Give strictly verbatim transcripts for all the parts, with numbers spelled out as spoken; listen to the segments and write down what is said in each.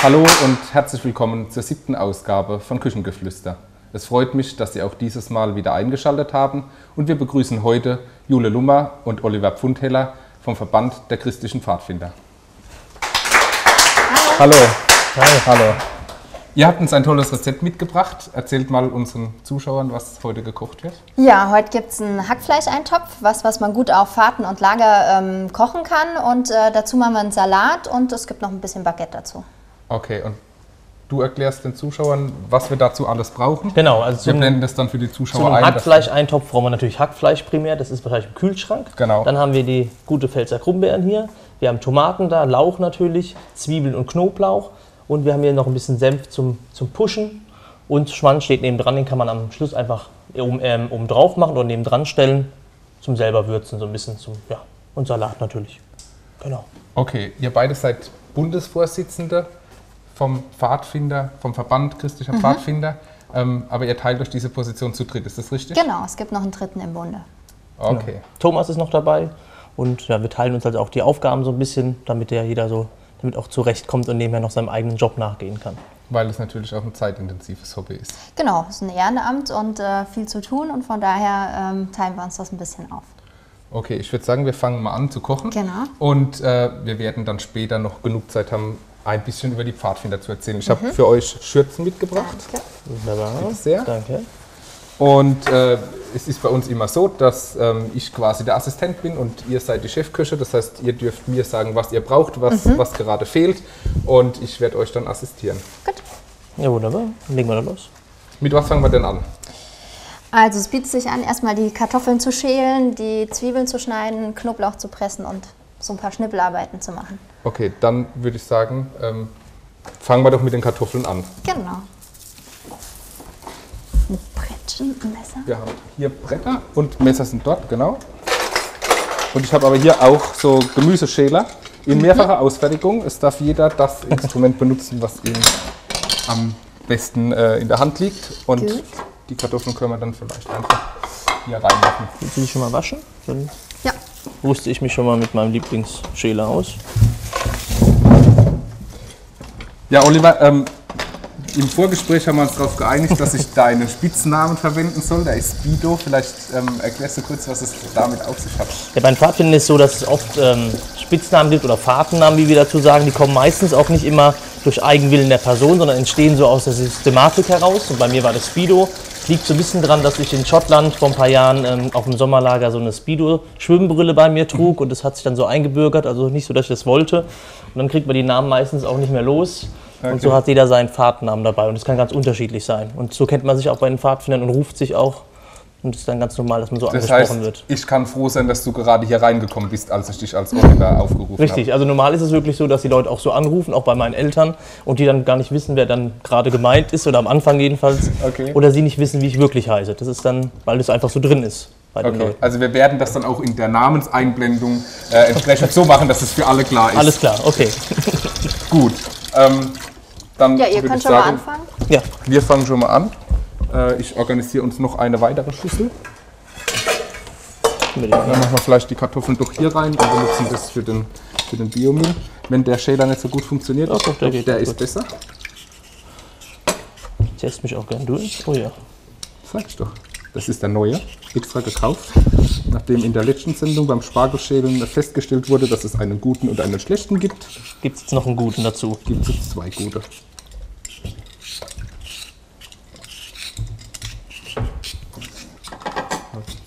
Hallo und herzlich willkommen zur siebten Ausgabe von Küchengeflüster. Es freut mich, dass Sie auch dieses Mal wieder eingeschaltet haben und wir begrüßen heute Jule Lumma und Oliver Pfundheller vom Verband der christlichen Pfadfinder. Hallo. Hallo. Hallo. Ihr habt uns ein tolles Rezept mitgebracht. Erzählt mal unseren Zuschauern, was heute gekocht wird. Ja, heute gibt es einen Hackfleisch-Eintopf, was, was man gut auf Fahrten und Lager ähm, kochen kann. Und äh, dazu machen wir einen Salat und es gibt noch ein bisschen Baguette dazu. Okay, und du erklärst den Zuschauern, was wir dazu alles brauchen. Genau, also wir blenden das dann für die Zuschauer ein. Zum Hackfleisch-Eintopf brauchen wir natürlich Hackfleisch primär, das ist wahrscheinlich im Kühlschrank. Genau. Dann haben wir die gute Pfälzer Krummbeeren hier. Wir haben Tomaten da, Lauch natürlich, Zwiebeln und Knoblauch. Und wir haben hier noch ein bisschen Senf zum, zum Pushen. Und Schmand steht nebendran, den kann man am Schluss einfach oben, ähm, oben drauf machen oder nebendran stellen. Zum selber würzen, so ein bisschen zum, ja, und Salat natürlich. Genau. Okay, ihr beide seid Bundesvorsitzende vom Pfadfinder, vom Verband christlicher mhm. Pfadfinder, ähm, aber ihr teilt euch diese Position zu dritt, ist das richtig? Genau, es gibt noch einen Dritten im Bunde. Okay. Genau. Thomas ist noch dabei und ja, wir teilen uns also auch die Aufgaben so ein bisschen, damit der jeder so, damit auch zurechtkommt und nebenher noch seinem eigenen Job nachgehen kann. Weil es natürlich auch ein zeitintensives Hobby ist. Genau, es ist ein Ehrenamt und äh, viel zu tun und von daher ähm, teilen wir uns das ein bisschen auf. Okay, ich würde sagen, wir fangen mal an zu kochen. Genau. Und äh, wir werden dann später noch genug Zeit haben, ein bisschen über die Pfadfinder zu erzählen. Ich mhm. habe für euch Schürzen mitgebracht. Danke. Wunderbar. Danke sehr. Danke. Und äh, es ist bei uns immer so, dass ähm, ich quasi der Assistent bin und ihr seid die Chefköche. Das heißt, ihr dürft mir sagen, was ihr braucht, was, mhm. was gerade fehlt. Und ich werde euch dann assistieren. Gut. Ja, wunderbar. Dann legen wir da los. Mit was fangen wir denn an? Also es bietet sich an, erstmal die Kartoffeln zu schälen, die Zwiebeln zu schneiden, Knoblauch zu pressen und so ein paar Schnippelarbeiten zu machen. Okay, dann würde ich sagen, ähm, fangen wir doch mit den Kartoffeln an. Genau. Ein Brettchen, ein Messer. Wir haben hier Bretter und Messer sind dort, genau. Und ich habe aber hier auch so Gemüseschäler in mehrfacher Ausfertigung. Es darf jeder das Instrument benutzen, was ihm am besten äh, in der Hand liegt. Und Gut. die Kartoffeln können wir dann vielleicht einfach hier reinmachen. Willst du die schon mal waschen? Dann ja. Wusste ich mich schon mal mit meinem Lieblingsschäler aus. Ja, Oliver, ähm, im Vorgespräch haben wir uns darauf geeinigt, dass ich deinen Spitznamen verwenden soll. Der ist Speedo. Vielleicht ähm, erklärst du kurz, was es damit auf sich hat. Ja, beim Pfadfinden ist es so, dass es oft ähm, Spitznamen gibt oder Fahrtennamen, wie wir dazu sagen. Die kommen meistens auch nicht immer durch Eigenwillen der Person, sondern entstehen so aus der Systematik heraus. Und bei mir war das Speedo. Liegt so ein bisschen daran, dass ich in Schottland vor ein paar Jahren ähm, auf dem Sommerlager so eine Speedo-Schwimmbrille bei mir trug und das hat sich dann so eingebürgert, also nicht so, dass ich das wollte. Und dann kriegt man die Namen meistens auch nicht mehr los okay. und so hat jeder seinen Fahrtnamen dabei und das kann ganz unterschiedlich sein. Und so kennt man sich auch bei den Pfadfindern und ruft sich auch und es ist dann ganz normal, dass man so das angesprochen heißt, wird. Ich kann froh sein, dass du gerade hier reingekommen bist, als ich dich als Oliver aufgerufen habe. Richtig, hab. Also normal ist es wirklich so, dass die Leute auch so anrufen, auch bei meinen Eltern und die dann gar nicht wissen, wer dann gerade gemeint ist oder am Anfang jedenfalls okay. oder sie nicht wissen, wie ich wirklich heiße. Das ist dann, weil das einfach so drin ist. Bei den okay. Leuten. Also wir werden das dann auch in der Namenseinblendung äh, entsprechend so machen, dass es für alle klar ist. Alles klar, okay. Gut, ähm, dann ja, ihr könnt schon sagen, mal anfangen. Ja, wir fangen schon mal an. Ich organisiere uns noch eine weitere Schüssel. Dann machen wir vielleicht die Kartoffeln doch hier rein und benutzen das für den, für den Biomüll. Wenn der Schäler nicht so gut funktioniert, oh, doch, der, der, der ist gut. besser. Ich teste mich auch gern durch. Oh ja. Sag ich doch. Das ist der neue, extra gekauft. Nachdem in der letzten Sendung beim Spargelschälen festgestellt wurde, dass es einen guten und einen schlechten gibt. Gibt es jetzt noch einen guten dazu? Gibt es zwei gute.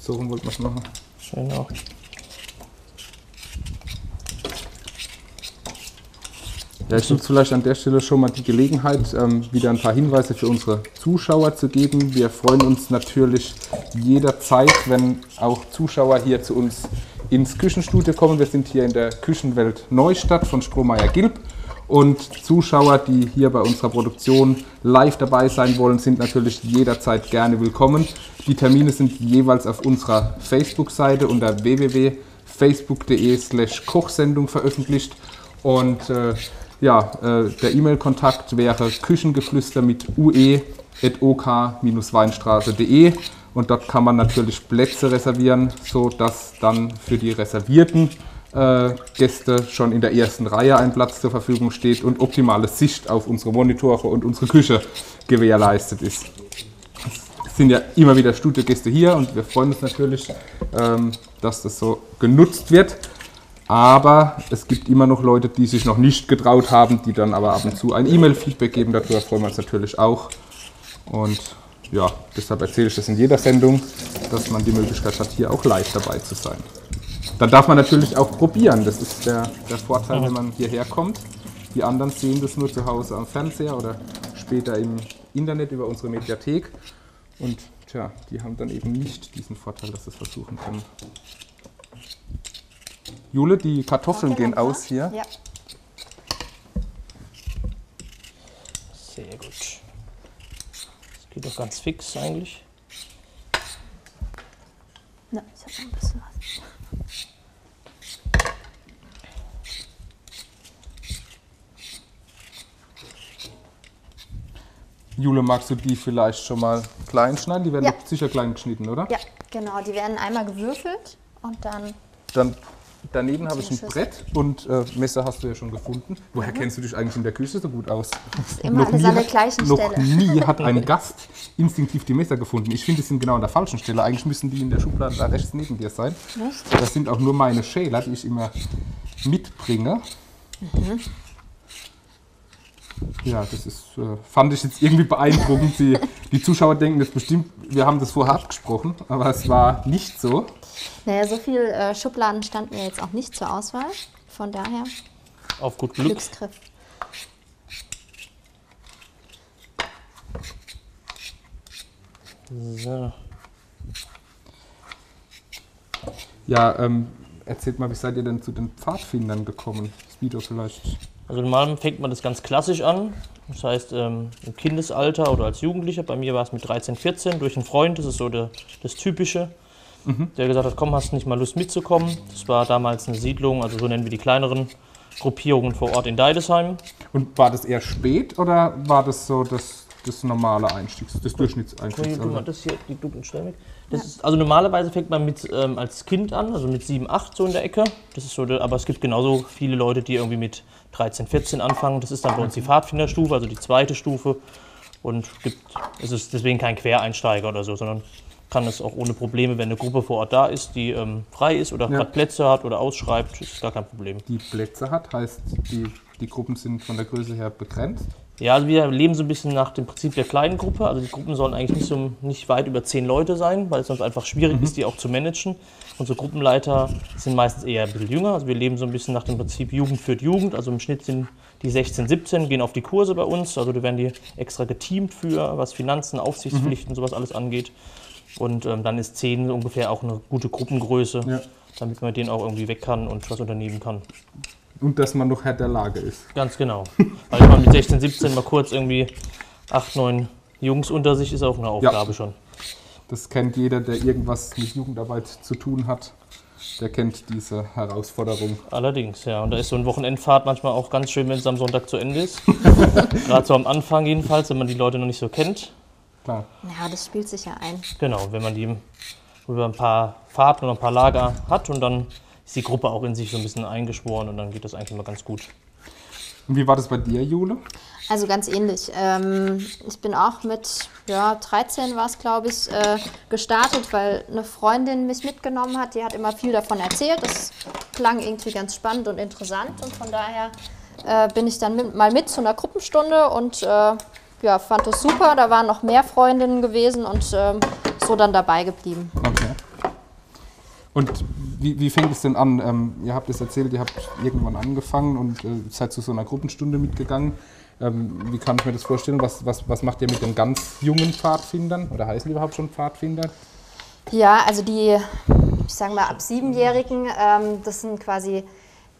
So rum wollte man es machen. Schön auch. Ja, ich nutze vielleicht an der Stelle schon mal die Gelegenheit, ähm, wieder ein paar Hinweise für unsere Zuschauer zu geben. Wir freuen uns natürlich jederzeit, wenn auch Zuschauer hier zu uns ins Küchenstudio kommen. Wir sind hier in der Küchenwelt Neustadt von Strohmeier-Gilb. Und Zuschauer, die hier bei unserer Produktion live dabei sein wollen, sind natürlich jederzeit gerne willkommen. Die Termine sind jeweils auf unserer Facebook-Seite unter w w w punkt facebook punkt de slash Kochsendung veröffentlicht. Und äh, ja, äh, der E-Mail-Kontakt wäre küchengeflüster mit u e at o k bindestrich weinstraße punkt de. Und dort kann man natürlich Plätze reservieren, sodass dann für die Reservierten äh, Gäste schon in der ersten Reihe ein Platz zur Verfügung steht und optimale Sicht auf unsere Monitore und unsere Küche gewährleistet ist. Es sind ja immer wieder Studiogäste hier und wir freuen uns natürlich, ähm, dass das so genutzt wird. Aber es gibt immer noch Leute, die sich noch nicht getraut haben, die dann aber ab und zu ein E-Mail-Feedback geben. Darüber freuen wir uns natürlich auch. Und ja, deshalb erzähle ich das in jeder Sendung, dass man die Möglichkeit hat, hier auch live dabei zu sein. Dann darf man natürlich auch probieren. Das ist der, der Vorteil, wenn man hierher kommt. Die anderen sehen das nur zu Hause am Fernseher oder später im Internet über unsere Mediathek. Und tja, die haben dann eben nicht diesen Vorteil, dass sie es versuchen können. Jule, die Kartoffeln gehen aus hier. Ja. Sehr gut. Das geht doch ganz fix eigentlich. Na, ich habe noch ein bisschen was. Jule, magst du die vielleicht schon mal klein schneiden? Die werden ja sicher klein geschnitten, oder? Ja, genau. Die werden einmal gewürfelt und dann... dann daneben habe ich ein Brett und äh, Messer hast du ja schon gefunden. Woher kennst du dich eigentlich in der Küche so gut aus? Immer alles an der gleichen Stelle. Noch nie hat ein Gast instinktiv die Messer gefunden. Ich finde, die sind genau an der falschen Stelle. Eigentlich müssen die in der Schublade da rechts neben dir sein. Nicht? Das sind auch nur meine Schäler, die ich immer mitbringe. Mhm. Ja, das ist, äh, fand ich jetzt irgendwie beeindruckend. Die, die Zuschauer denken das bestimmt, wir haben das vorher abgesprochen, aber es war nicht so. Naja, so viel äh, Schubladen standen mir jetzt auch nicht zur Auswahl. Von daher. Auf gut Glück. Glücksgriff. So. Ja, ähm, erzählt mal, wie seid ihr denn zu den Pfadfindern gekommen? Speedo vielleicht. Also normal fängt man das ganz klassisch an, das heißt ähm, im Kindesalter oder als Jugendlicher, bei mir war es mit dreizehn, vierzehn, durch einen Freund, das ist so de, das Typische, mhm. der gesagt hat, komm, hast du nicht mal Lust mitzukommen. Das war damals eine Siedlung, also so nennen wir die kleineren Gruppierungen vor Ort in Deidesheim. Und war das eher spät oder war das so das, das normale Einstiegs-, das Durchschnittseinstiegsalter? Okay, das hier, die dunklen Stellen weg. Das ist, also normalerweise fängt man mit, ähm, als Kind an, also mit sieben, acht so in der Ecke. Das ist so, aber es gibt genauso viele Leute, die irgendwie mit dreizehn, vierzehn anfangen. Das ist dann bei uns die Pfadfinderstufe, also die zweite Stufe. Und gibt, es ist deswegen kein Quereinsteiger oder so, sondern kann es auch ohne Probleme, wenn eine Gruppe vor Ort da ist, die ähm, frei ist oder ja. gerade Plätze hat oder ausschreibt, ist gar kein Problem. Die Plätze hat, heißt die, die Gruppen sind von der Größe her begrenzt? Ja, also wir leben so ein bisschen nach dem Prinzip der kleinen Gruppe. Also die Gruppen sollen eigentlich nicht, so, nicht weit über zehn Leute sein, weil es sonst einfach schwierig mhm. ist, die auch zu managen. Unsere Gruppenleiter sind meistens eher ein bisschen jünger. Also wir leben so ein bisschen nach dem Prinzip Jugend führt Jugend. Also im Schnitt sind die sechzehn, siebzehn, gehen auf die Kurse bei uns. Also da werden die extra geteamt für, was Finanzen, Aufsichtspflichten, mhm. sowas alles angeht. Und ähm, dann ist zehn ungefähr auch eine gute Gruppengröße, ja. damit man den auch irgendwie weg kann und was unternehmen kann. Und dass man noch Herr der Lage ist. Ganz genau. Weil man mit sechzehn, siebzehn mal kurz irgendwie acht, neun Jungs unter sich ist auch eine Aufgabe ja. schon. Das kennt jeder, der irgendwas mit Jugendarbeit zu tun hat. Der kennt diese Herausforderung. Allerdings, ja. Und da ist so ein Wochenendfahrt manchmal auch ganz schön, wenn es am Sonntag zu Ende ist. Gerade so am Anfang jedenfalls, wenn man die Leute noch nicht so kennt. Klar. Ja, das spielt sich ja ein. Genau, wenn man die über ein paar Fahrten oder ein paar Lager hat und dann ist die Gruppe auch in sich so ein bisschen eingeschworen und dann geht das eigentlich immer ganz gut. Und wie war das bei dir, Jule? Also ganz ähnlich. Ähm, ich bin auch mit ja, dreizehn war es, glaube ich, äh, gestartet, weil eine Freundin mich mitgenommen hat. Die hat immer viel davon erzählt. Das klang irgendwie ganz spannend und interessant. Und von daher äh, bin ich dann mit, mal mit zu einer Gruppenstunde und äh, ja, fand das super. Da waren noch mehr Freundinnen gewesen und äh, so dann dabei geblieben. Okay. Und wie, wie fängt es denn an? Ähm, ihr habt es erzählt, ihr habt irgendwann angefangen und äh, seid zu so einer Gruppenstunde mitgegangen. Ähm, wie kann ich mir das vorstellen? Was, was, was macht ihr mit den ganz jungen Pfadfindern? Oder heißen die überhaupt schon Pfadfinder? Ja, also die, ich sage mal, ab Siebenjährigen, ähm, das sind quasi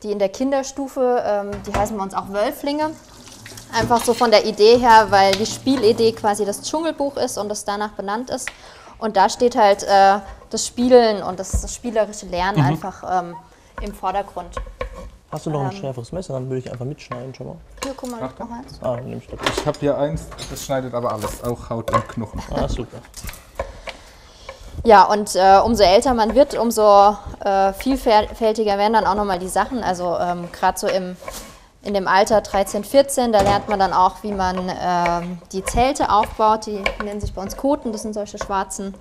die in der Kinderstufe, ähm, die heißen bei uns auch Wölflinge. Einfach so von der Idee her, weil die Spielidee quasi das Dschungelbuch ist und das danach benannt ist. Und da steht halt äh, das Spielen und das, das spielerische Lernen mhm. einfach ähm, im Vordergrund. Hast du noch ähm, ein schärferes Messer? Dann würde ich einfach mitschneiden schon mal. Hier, guck mal, ich noch eins. Ah, nehm ich das. Ich habe hier eins, das schneidet aber alles, auch Haut und Knochen. Ah, super. Ja, und äh, umso älter man wird, umso äh, vielfältiger werden dann auch nochmal die Sachen. Also ähm, gerade so im, in dem Alter dreizehn, vierzehn, da lernt man dann auch, wie man ähm, die Zelte aufbaut. Die nennen sich bei uns Koten, das sind solche schwarzen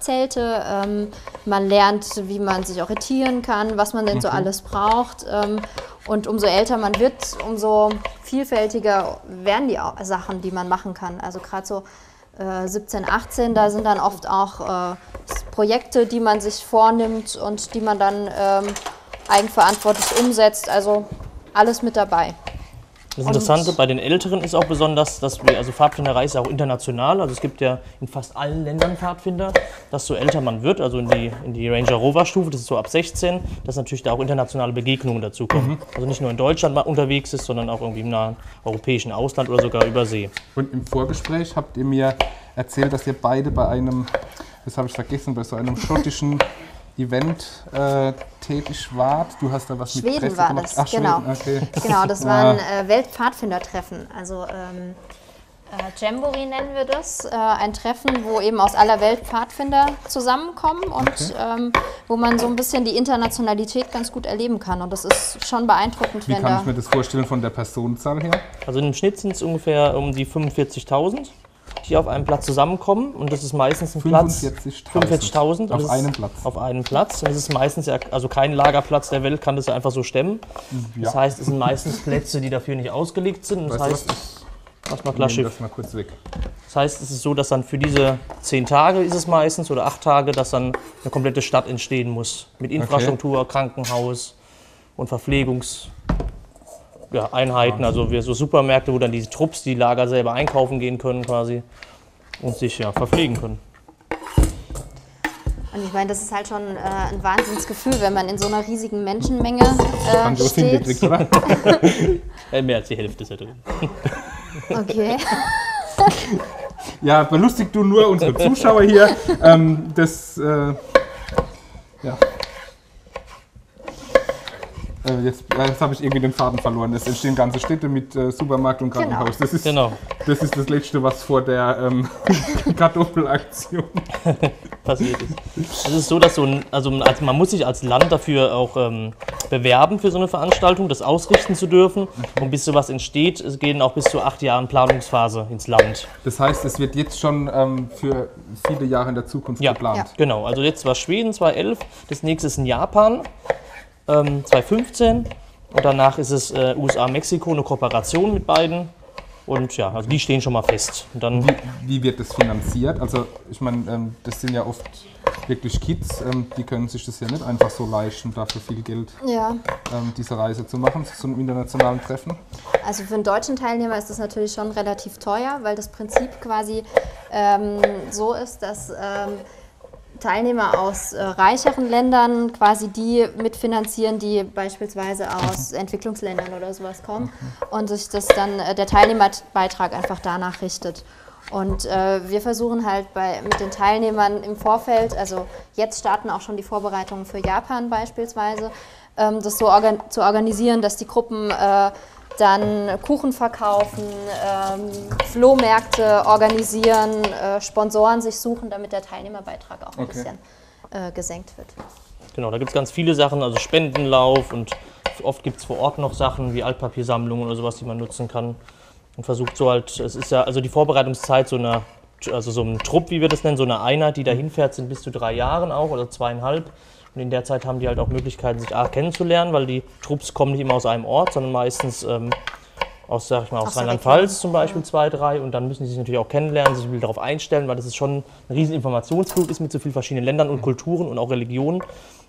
Zelte. Ähm, man lernt, wie man sich orientieren kann, was man denn so alles braucht. Ähm, und umso älter man wird, umso vielfältiger werden die Sachen, die man machen kann. Also gerade so siebzehn, achtzehn, da sind dann oft auch äh, Projekte, die man sich vornimmt und die man dann ähm, eigenverantwortlich umsetzt, also alles mit dabei. Das Interessante bei den Älteren ist auch besonders, dass wir, also Pfadfinderei ist ja auch international, also es gibt ja in fast allen Ländern Pfadfinder, dass so älter man wird, also in die, in die Ranger-Rover-Stufe, das ist so ab sechzehn, dass natürlich da auch internationale Begegnungen dazukommen. Mhm. Also nicht nur in Deutschland mal unterwegs ist, sondern auch irgendwie im nahen europäischen Ausland oder sogar über See. Und im Vorgespräch habt ihr mir erzählt, dass ihr beide bei einem, das habe ich vergessen, bei so einem schottischen Event äh, tätig wart. Du hast da was mit Schweden war das, Ach, genau. Schweden, okay. Genau, das war ein äh, Weltpfadfinder-Treffen. Also ähm, äh, Jamboree nennen wir das. Äh, ein Treffen, wo eben aus aller Welt Pfadfinder zusammenkommen und okay. ähm, wo man so ein bisschen die Internationalität ganz gut erleben kann. Und das ist schon beeindruckend. Wie wenn kann da ich mir das vorstellen von der Personenzahl her? Also im Schnitt sind es ungefähr um die fünfundvierzigtausend. Die auf einem Platz zusammenkommen und das ist meistens ein Platz fünfundvierzigtausend auf einem Platz. Auf einem Platz. Und das ist meistens, ja, also kein Lagerplatz der Welt kann das ja einfach so stemmen. Ja. Das heißt, es sind meistens Plätze, die dafür nicht ausgelegt sind. Das weißt heißt, ich mach mal klar Schiff. Das mal kurz weg. Das heißt, es ist so, dass dann für diese zehn Tage ist es meistens oder acht Tage, dass dann eine komplette Stadt entstehen muss mit Infrastruktur, okay. Krankenhaus und Verpflegungs Ja, Einheiten, also wir so Supermärkte, wo dann diese Trupps, die Lager selber einkaufen gehen können quasi und sich ja verpflegen können. Und ich meine, das ist halt schon äh, ein Wahnsinnsgefühl, wenn man in so einer riesigen Menschenmenge äh, steht. Mehr als die Hälfte ist ja drin. Okay. Ja, belustigt du nur unsere Zuschauer hier. Ähm, das, äh, ja. Jetzt, jetzt habe ich irgendwie den Faden verloren. Es entstehen ganze Städte mit äh, Supermarkt und Krankenhaus. Genau. Das ist, genau. das ist das Letzte, was vor der ähm, Kartoffelaktion passiert ist. Es ist so, dass so ein, also man muss sich als Land dafür auch ähm, bewerben für so eine Veranstaltung, das ausrichten zu dürfen. Und bis so was entsteht, es gehen auch bis zu acht Jahren Planungsphase ins Land. Das heißt, es wird jetzt schon ähm, für viele Jahre in der Zukunft ja, geplant. Ja, genau. Also jetzt war Schweden zweitausendelf, das nächste ist in Japan. zweitausendfünfzehn und danach ist es äh, U S A Mexiko, eine Kooperation mit beiden und ja, also die stehen schon mal fest. Und dann wie, wie wird das finanziert? Also ich meine, ähm, das sind ja oft wirklich Kids, ähm, die können sich das ja nicht einfach so leisten, dafür viel Geld ja. ähm, diese Reise zu machen, zu einem internationalen Treffen. Also für einen deutschen Teilnehmer ist das natürlich schon relativ teuer, weil das Prinzip quasi ähm, so ist, dass ähm, Teilnehmer aus äh, reicheren Ländern quasi die mitfinanzieren, die beispielsweise aus Entwicklungsländern oder sowas kommen und sich das dann äh, der Teilnehmerbeitrag einfach danach richtet. Und äh, wir versuchen halt bei, mit den Teilnehmern im Vorfeld, also jetzt starten auch schon die Vorbereitungen für Japan beispielsweise, ähm, das so organ zu organisieren, dass die Gruppen äh, dann Kuchen verkaufen, ähm, Flohmärkte organisieren, äh, Sponsoren sich suchen, damit der Teilnehmerbeitrag auch ein okay. bisschen äh, gesenkt wird. Genau, da gibt es ganz viele Sachen, also Spendenlauf und oft gibt es vor Ort noch Sachen wie Altpapiersammlungen oder sowas, die man nutzen kann und versucht so halt, es ist ja, also die Vorbereitungszeit so einer, also so einem Trupp, wie wir das nennen, so eine Einheit, die da hinfährt, sind bis zu drei Jahren auch oder zweieinhalb. Und in der Zeit haben die halt auch Möglichkeiten, sich A kennenzulernen, weil die Trupps kommen nicht immer aus einem Ort, sondern meistens ähm, aus, sag ich mal, aus Rheinland-Pfalz zum Beispiel, zwei, drei. Und dann müssen die sich natürlich auch kennenlernen, sich darauf einstellen, weil das ist schon ein riesen Informationsflug ist mit so vielen verschiedenen Ländern und Kulturen und auch Religionen.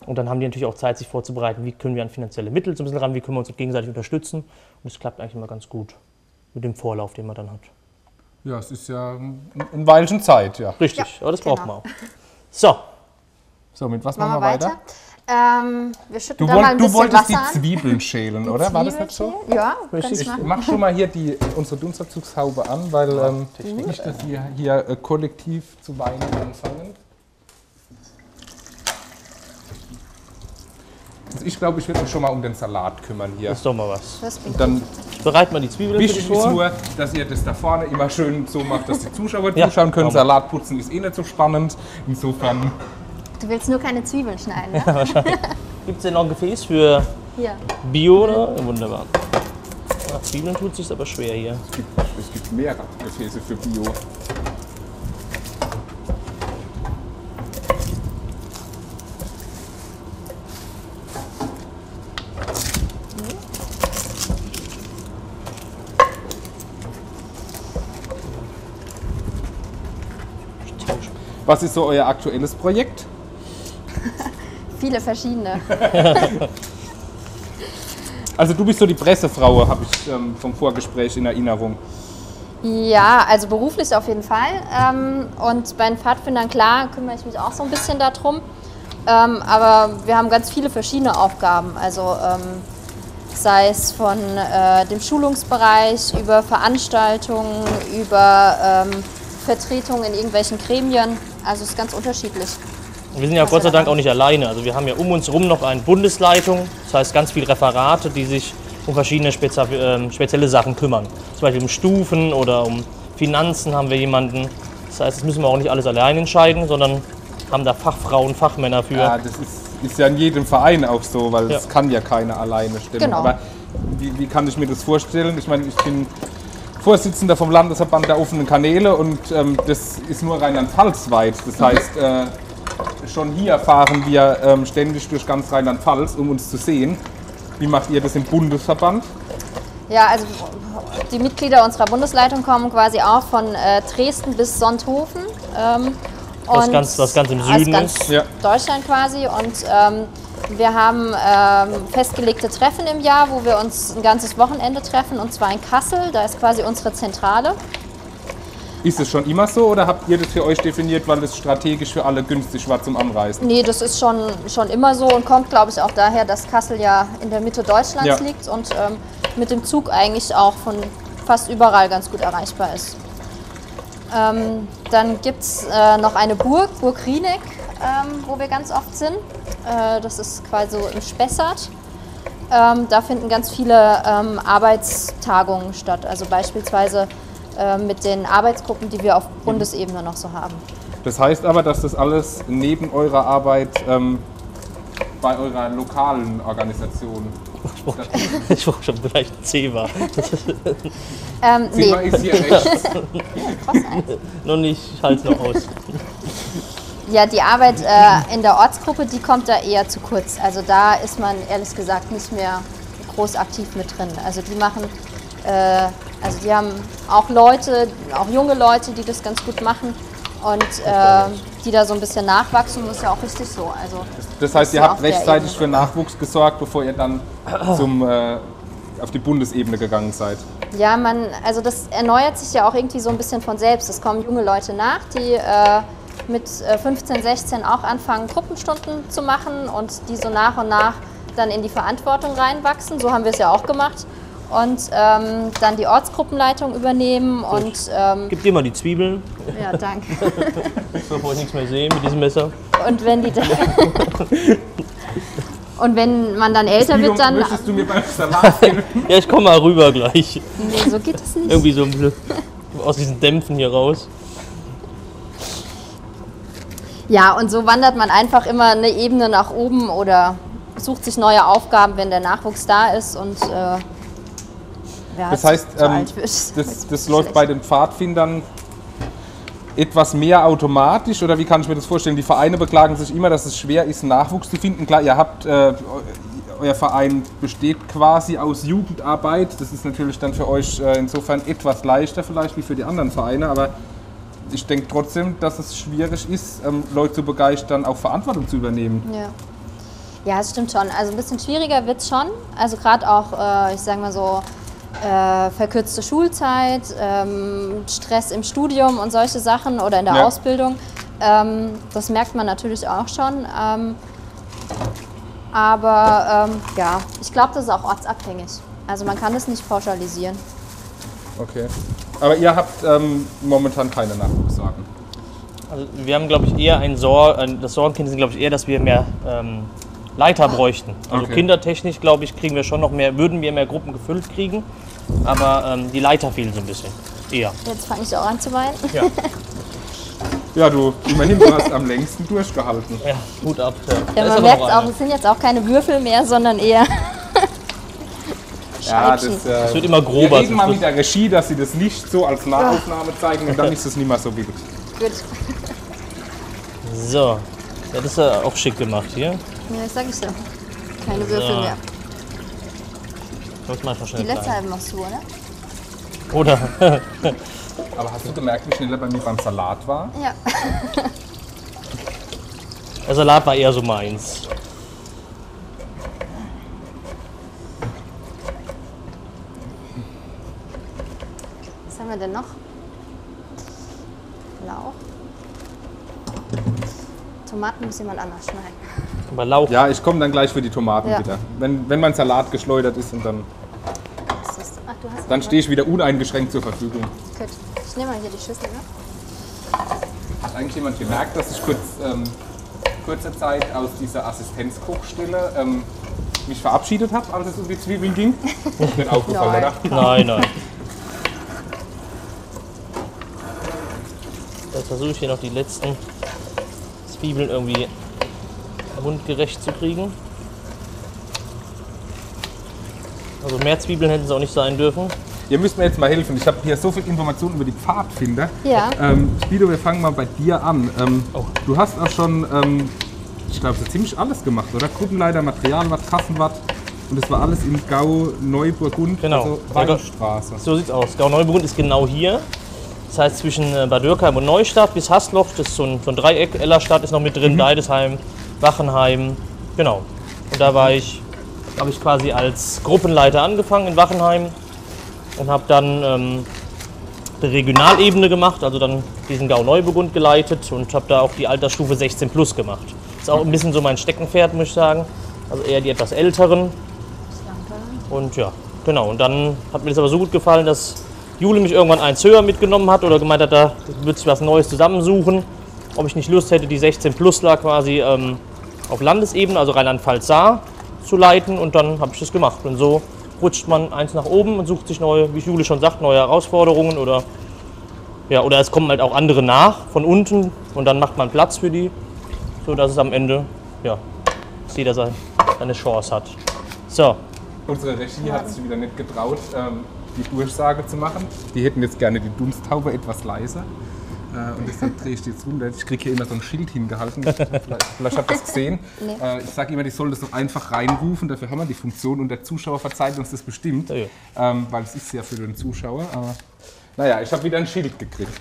Und dann haben die natürlich auch Zeit, sich vorzubereiten, wie können wir an finanzielle Mittel so ein bisschen ran, wie können wir uns gegenseitig unterstützen. Und das klappt eigentlich immer ganz gut mit dem Vorlauf, den man dann hat. Ja, es ist ja ein Weilchen Zeit, ja. Richtig, ja, aber das genau. braucht man auch. So. So, mit was machen wir weiter? weiter? Ähm, wir schütten da mal ein bisschen Wasser an. Du wolltest die Zwiebeln schälen, oder? War das nicht so? Ja, kann ich machen. Mach schon mal hier die, unsere Dunstabzugshaube an, weil ähm, nicht, dass wir hier äh, kollektiv zu weinen anfangen. Also ich glaube, ich würde mich schon mal um den Salat kümmern hier. Das ist doch mal was. Und dann bereiten wir die Zwiebeln vor. Wichtig ist nur, dass ihr das da vorne immer schön so macht, dass die Zuschauer ja zuschauen können. Salat putzen ist eh nicht so spannend. Insofern. Du willst nur keine Zwiebeln schneiden, ne? Ja, wahrscheinlich. Gibt es denn noch ein Gefäß für ja. Bio? Oder? Ja, wunderbar. Nach Zwiebeln tut es sich aber schwer hier. Es gibt, es gibt mehrere Gefäße für Bio. Was ist so euer aktuelles Projekt? Viele verschiedene. Also du bist so die Pressefrau, habe ich ähm, vom Vorgespräch in Erinnerung. Ja, also beruflich auf jeden Fall. Ähm, und bei den Pfadfindern, klar, kümmere ich mich auch so ein bisschen darum. Ähm, aber wir haben ganz viele verschiedene Aufgaben. Also ähm, sei es von äh, dem Schulungsbereich, über Veranstaltungen, über ähm, Vertretungen in irgendwelchen Gremien. Also es ist ganz unterschiedlich. Wir sind ja Gott sei Dank auch nicht alleine. Also wir haben ja um uns herum noch eine Bundesleitung, das heißt ganz viele Referate, die sich um verschiedene spezielle Sachen kümmern. Zum Beispiel um Stufen oder um Finanzen haben wir jemanden. Das heißt, das müssen wir auch nicht alles allein entscheiden, sondern haben da Fachfrauen, Fachmänner für. Ja, das ist, ist ja in jedem Verein auch so, weil es kann ja keiner alleine stimmen. Genau. Aber wie, wie kann ich mir das vorstellen? Ich meine, ich bin Vorsitzender vom Landesverband der offenen Kanäle und ähm, das ist nur Rheinland-Pfalz weit. Das heißt, äh, schon hier fahren wir ähm, ständig durch ganz Rheinland-Pfalz, um uns zu sehen. Wie macht ihr das im Bundesverband? Ja, also die Mitglieder unserer Bundesleitung kommen quasi auch von äh, Dresden bis Sonthofen. Ähm, was, und ganz, was ganz im Süden ganz ist. Ja. Deutschland quasi. Und ähm, wir haben ähm, festgelegte Treffen im Jahr, wo wir uns ein ganzes Wochenende treffen, und zwar in Kassel. Da ist quasi unsere Zentrale. Ist es schon immer so oder habt ihr das für euch definiert, weil es strategisch für alle günstig war zum Anreisen? Nee, das ist schon, schon immer so und kommt, glaube ich, auch daher, dass Kassel ja in der Mitte Deutschlands ja. liegt und ähm, mit dem Zug eigentlich auch von fast überall ganz gut erreichbar ist. Ähm, dann gibt es äh, noch eine Burg, Burg Rieneck, ähm, wo wir ganz oft sind. Äh, das ist quasi so im Spessart. Ähm, da finden ganz viele ähm, Arbeitstagungen statt, also beispielsweise mit den Arbeitsgruppen, die wir auf Bundesebene noch so haben. Das heißt aber, dass das alles neben eurer Arbeit ähm, bei eurer lokalen Organisation... Ich war schon vielleicht C E W A. ähm, C E W A nee. Ist hier rechts. Noch nicht, ich halte es noch aus. Ja, die Arbeit äh, in der Ortsgruppe, die kommt da eher zu kurz. Also da ist man ehrlich gesagt nicht mehr groß aktiv mit drin. Also die machen... Äh, Also die haben auch Leute, auch junge Leute, die das ganz gut machen und äh, die da so ein bisschen nachwachsen, das ist ja auch richtig so. Also das, das heißt, ihr habt rechtzeitig für Nachwuchs gesorgt, bevor ihr dann zum, äh, auf die Bundesebene gegangen seid. Ja, man, also das erneuert sich ja auch irgendwie so ein bisschen von selbst. Es kommen junge Leute nach, die äh, mit fünfzehn, sechzehn auch anfangen, Gruppenstunden zu machen und die so nach und nach dann in die Verantwortung reinwachsen. So haben wir es ja auch gemacht. Und ähm, dann die Ortsgruppenleitung übernehmen und... Ähm, gib dir mal die Zwiebeln. Ja, danke. Bevor ich nichts mehr sehe mit diesem Messer. Und wenn die dann... Und wenn man dann älter Spielung, wird, dann... Möchtest du mir beim Salat helfen? Ja, ich komme mal rüber gleich. Nee, so geht es nicht. Irgendwie so ein bisschen aus diesen Dämpfen hier raus. Ja, und so wandert man einfach immer eine Ebene nach oben oder sucht sich neue Aufgaben, wenn der Nachwuchs da ist und... Äh, Das heißt, ähm, das, das läuft bei den Pfadfindern etwas mehr automatisch oder wie kann ich mir das vorstellen? Die Vereine beklagen sich immer, dass es schwer ist, Nachwuchs zu finden. Klar, ihr habt, äh, euer Verein besteht quasi aus Jugendarbeit. Das ist natürlich dann für euch äh, insofern etwas leichter vielleicht wie für die anderen Vereine, aber ich denke trotzdem, dass es schwierig ist, ähm, Leute zu begeistern, auch Verantwortung zu übernehmen. Ja. Ja, das stimmt schon. Also ein bisschen schwieriger wird es schon. Also gerade auch, äh, ich sage mal so, Äh, verkürzte Schulzeit, ähm, Stress im Studium und solche Sachen oder in der ja. Ausbildung. Ähm, das merkt man natürlich auch schon. Ähm, aber ähm, ja, ich glaube, das ist auch ortsabhängig. Also man kann das nicht pauschalisieren. Okay. Aber ihr habt ähm, momentan keine Nachwuchssorgen? Also wir haben, glaube ich, eher ein Sorgen. Das Sorgenkind sind, glaube ich, eher, dass wir mehr ähm, Leiter bräuchten. Also okay. Kindertechnisch, glaube ich, kriegen wir schon noch mehr, würden wir mehr Gruppen gefüllt kriegen, aber ähm, die Leiter fehlen so ein bisschen eher. Jetzt fange ich auch an zu weinen. Ja, ja du, immerhin, du hast am längsten durchgehalten. Ja, gut ab. Ja, ja man merkt auch, es sind jetzt auch keine Würfel mehr, sondern eher... Ja, das, äh, das wird immer grober. Wir reden mal mit der Regie, dass sie das nicht so als Nahaufnahme zeigen und dann ist es nicht mehr so wild. Gut. So, ja, das ist ja auch schick gemacht hier. Ja, das sag ich so. Keine so. Würfel mehr. Die letzte halbe machst du, oder? Oder? Aber hast du gemerkt, wie schneller bei mir beim Salat war? Ja. Der Salat war eher so meins. Was haben wir denn noch? Lauch. Tomaten muss jemand anders schneiden. Aber Lauch. Ja, ich komme dann gleich für die Tomaten ja. wieder. Wenn, wenn mein Salat geschleudert ist und dann, das ist, ach, du hast dann stehe ich wieder uneingeschränkt zur Verfügung. Gut. Ich nehme mal hier die Schüssel. Ne? Hat eigentlich jemand gemerkt, dass ich kurz, ähm, kurze Zeit aus dieser Assistenzkochstelle ähm, mich verabschiedet habe, als es um die Zwiebeln ging? Ich bin aufgefallen, nein. Oder? Nein, nein. Jetzt versuche ich hier noch die letzten Zwiebeln irgendwie mundgerecht zu kriegen. Also mehr Zwiebeln hätten es auch nicht sein dürfen. Ihr müsst mir jetzt mal helfen. Ich habe hier so viel Informationen über die Pfadfinder. Ja. Ähm, Speedo, wir fangen mal bei dir an. Ähm, oh. Du hast auch schon, ähm, ich glaube, so ziemlich alles gemacht, oder? Gruppenleiter, Materialwart, Kassenwart. Und das war alles in Gau Neubegrund, genau. Also Straße. So sieht's aus. Gau Neubegrund ist genau hier. Das heißt zwischen Bad Dürkheim und Neustadt bis Haßloch. Das ist so ein, so ein Dreieck. Ellerstadt ist noch mit drin, mhm. Deidesheim. Wachenheim, genau. Und da war ich, habe ich quasi als Gruppenleiter angefangen in Wachenheim und habe dann ähm, die Regionalebene gemacht, also dann diesen Gau Neubegrund geleitet und habe da auch die Altersstufe sechzehn plus gemacht. Ist auch ein bisschen so mein Steckenpferd, muss ich sagen. Also eher die etwas Älteren. Und ja, genau. Und dann hat mir das aber so gut gefallen, dass Jule mich irgendwann eins höher mitgenommen hat oder gemeint hat, da wird sich was Neues zusammensuchen. Ob ich nicht Lust hätte, die sechzehn Plusler quasi ähm, auf Landesebene, also Rheinland-Pfalz sah, zu leiten und dann habe ich das gemacht. Und so rutscht man eins nach oben und sucht sich neue, wie Jule schon sagt, neue Herausforderungen oder, ja, oder es kommen halt auch andere nach von unten und dann macht man Platz für die, sodass es am Ende, ja, dass jeder seine Chance hat. So. Unsere Regie hat sich wieder nicht getraut, die Durchsage zu machen. Die hätten jetzt gerne die Dunsttaube etwas leiser. Und deshalb drehe ich die jetzt um. Ich kriege hier immer so ein Schild hingehalten. Vielleicht, vielleicht habt ihr das gesehen. Nee. Ich sage immer, ich soll das so einfach reinrufen. Dafür haben wir die Funktion und der Zuschauer verzeiht uns das bestimmt. Ja, ja. Weil es ist ja für den Zuschauer. Aber naja, ich habe wieder ein Schild gekriegt.